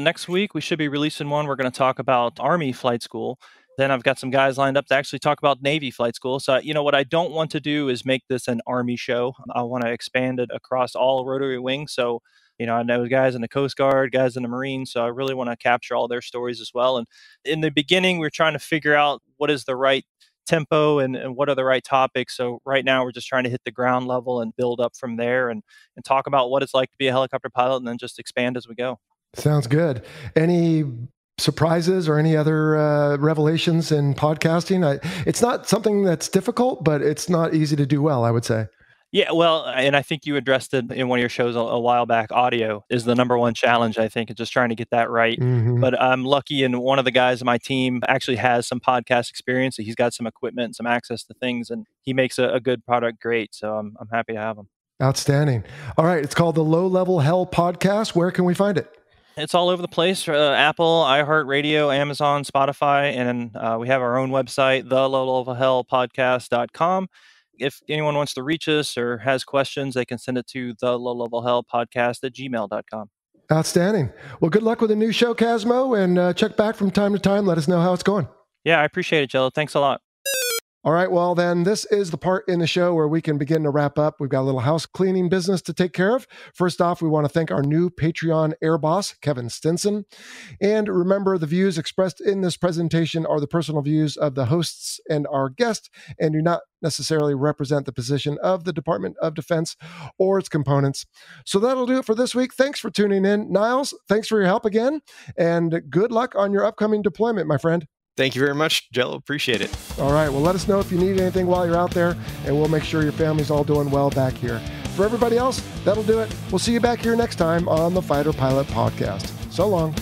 Next week, we should be releasing one. We're going to talk about Army flight school. Then I've got some guys lined up to actually talk about Navy flight school. So, you know, what I don't want to do is make this an Army show. I want to expand it across all rotary wings. So, you know, I know guys in the Coast Guard, guys in the Marines, so I really want to capture all their stories as well. And in the beginning, we're trying to figure out what is the right tempo and what are the right topics. So right now we're just trying to hit the ground level and build up from there and talk about what it's like to be a helicopter pilot and then just expand as we go. Sounds good. Any surprises or any other revelations in podcasting? It's not something that's difficult, but it's not easy to do well, I would say. Yeah, well, and I think you addressed it in one of your shows a while back. Audio is the #1 challenge, I think, and just trying to get that right. Mm-hmm. But I'm lucky, and one of the guys on my team actually has some podcast experience. He's got some equipment, some access to things, and he makes a good product great. So I'm happy to have him. Outstanding. All right. It's called the Low Level Hell Podcast. Where can we find it? It's all over the place. Apple, iHeartRadio, Amazon, Spotify, and we have our own website, thelowlevelhellpodcast.com. If anyone wants to reach us or has questions, they can send it to thelowlevelhellpodcast@gmail.com. Outstanding. Well, good luck with the new show, Casmo, and check back from time to time. Let us know how it's going. Yeah, I appreciate it, Jello. Thanks a lot. All right. Well, then this is the part in the show where we can begin to wrap up. We've got a little house cleaning business to take care of. First off, we want to thank our new Patreon air boss, Kevin Stinson. And remember, the views expressed in this presentation are the personal views of the hosts and our guest and do not necessarily represent the position of the Department of Defense or its components. So that'll do it for this week. Thanks for tuning in. Niles, thanks for your help again. And good luck on your upcoming deployment, my friend. Thank you very much, Jello. Appreciate it. All right. Well, let us know if you need anything while you're out there, and we'll make sure your family's all doing well back here. For everybody else, that'll do it. We'll see you back here next time on the Fighter Pilot Podcast. So long.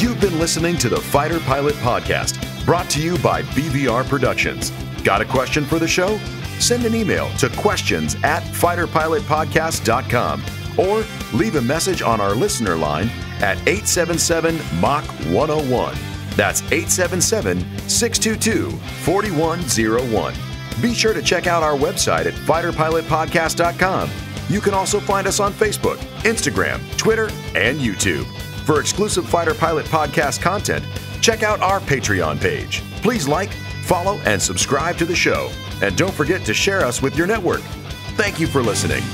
You've been listening to the Fighter Pilot Podcast, brought to you by BVR Productions. Got a question for the show? Send an email to questions@fighterpilotpodcast.com. or leave a message on our listener line at 877-MACH-101. That's 877-622-4101. Be sure to check out our website at fighterpilotpodcast.com. You can also find us on Facebook, Instagram, Twitter, and YouTube. For exclusive Fighter Pilot Podcast content, check out our Patreon page. Please like, follow, and subscribe to the show. And don't forget to share us with your network. Thank you for listening.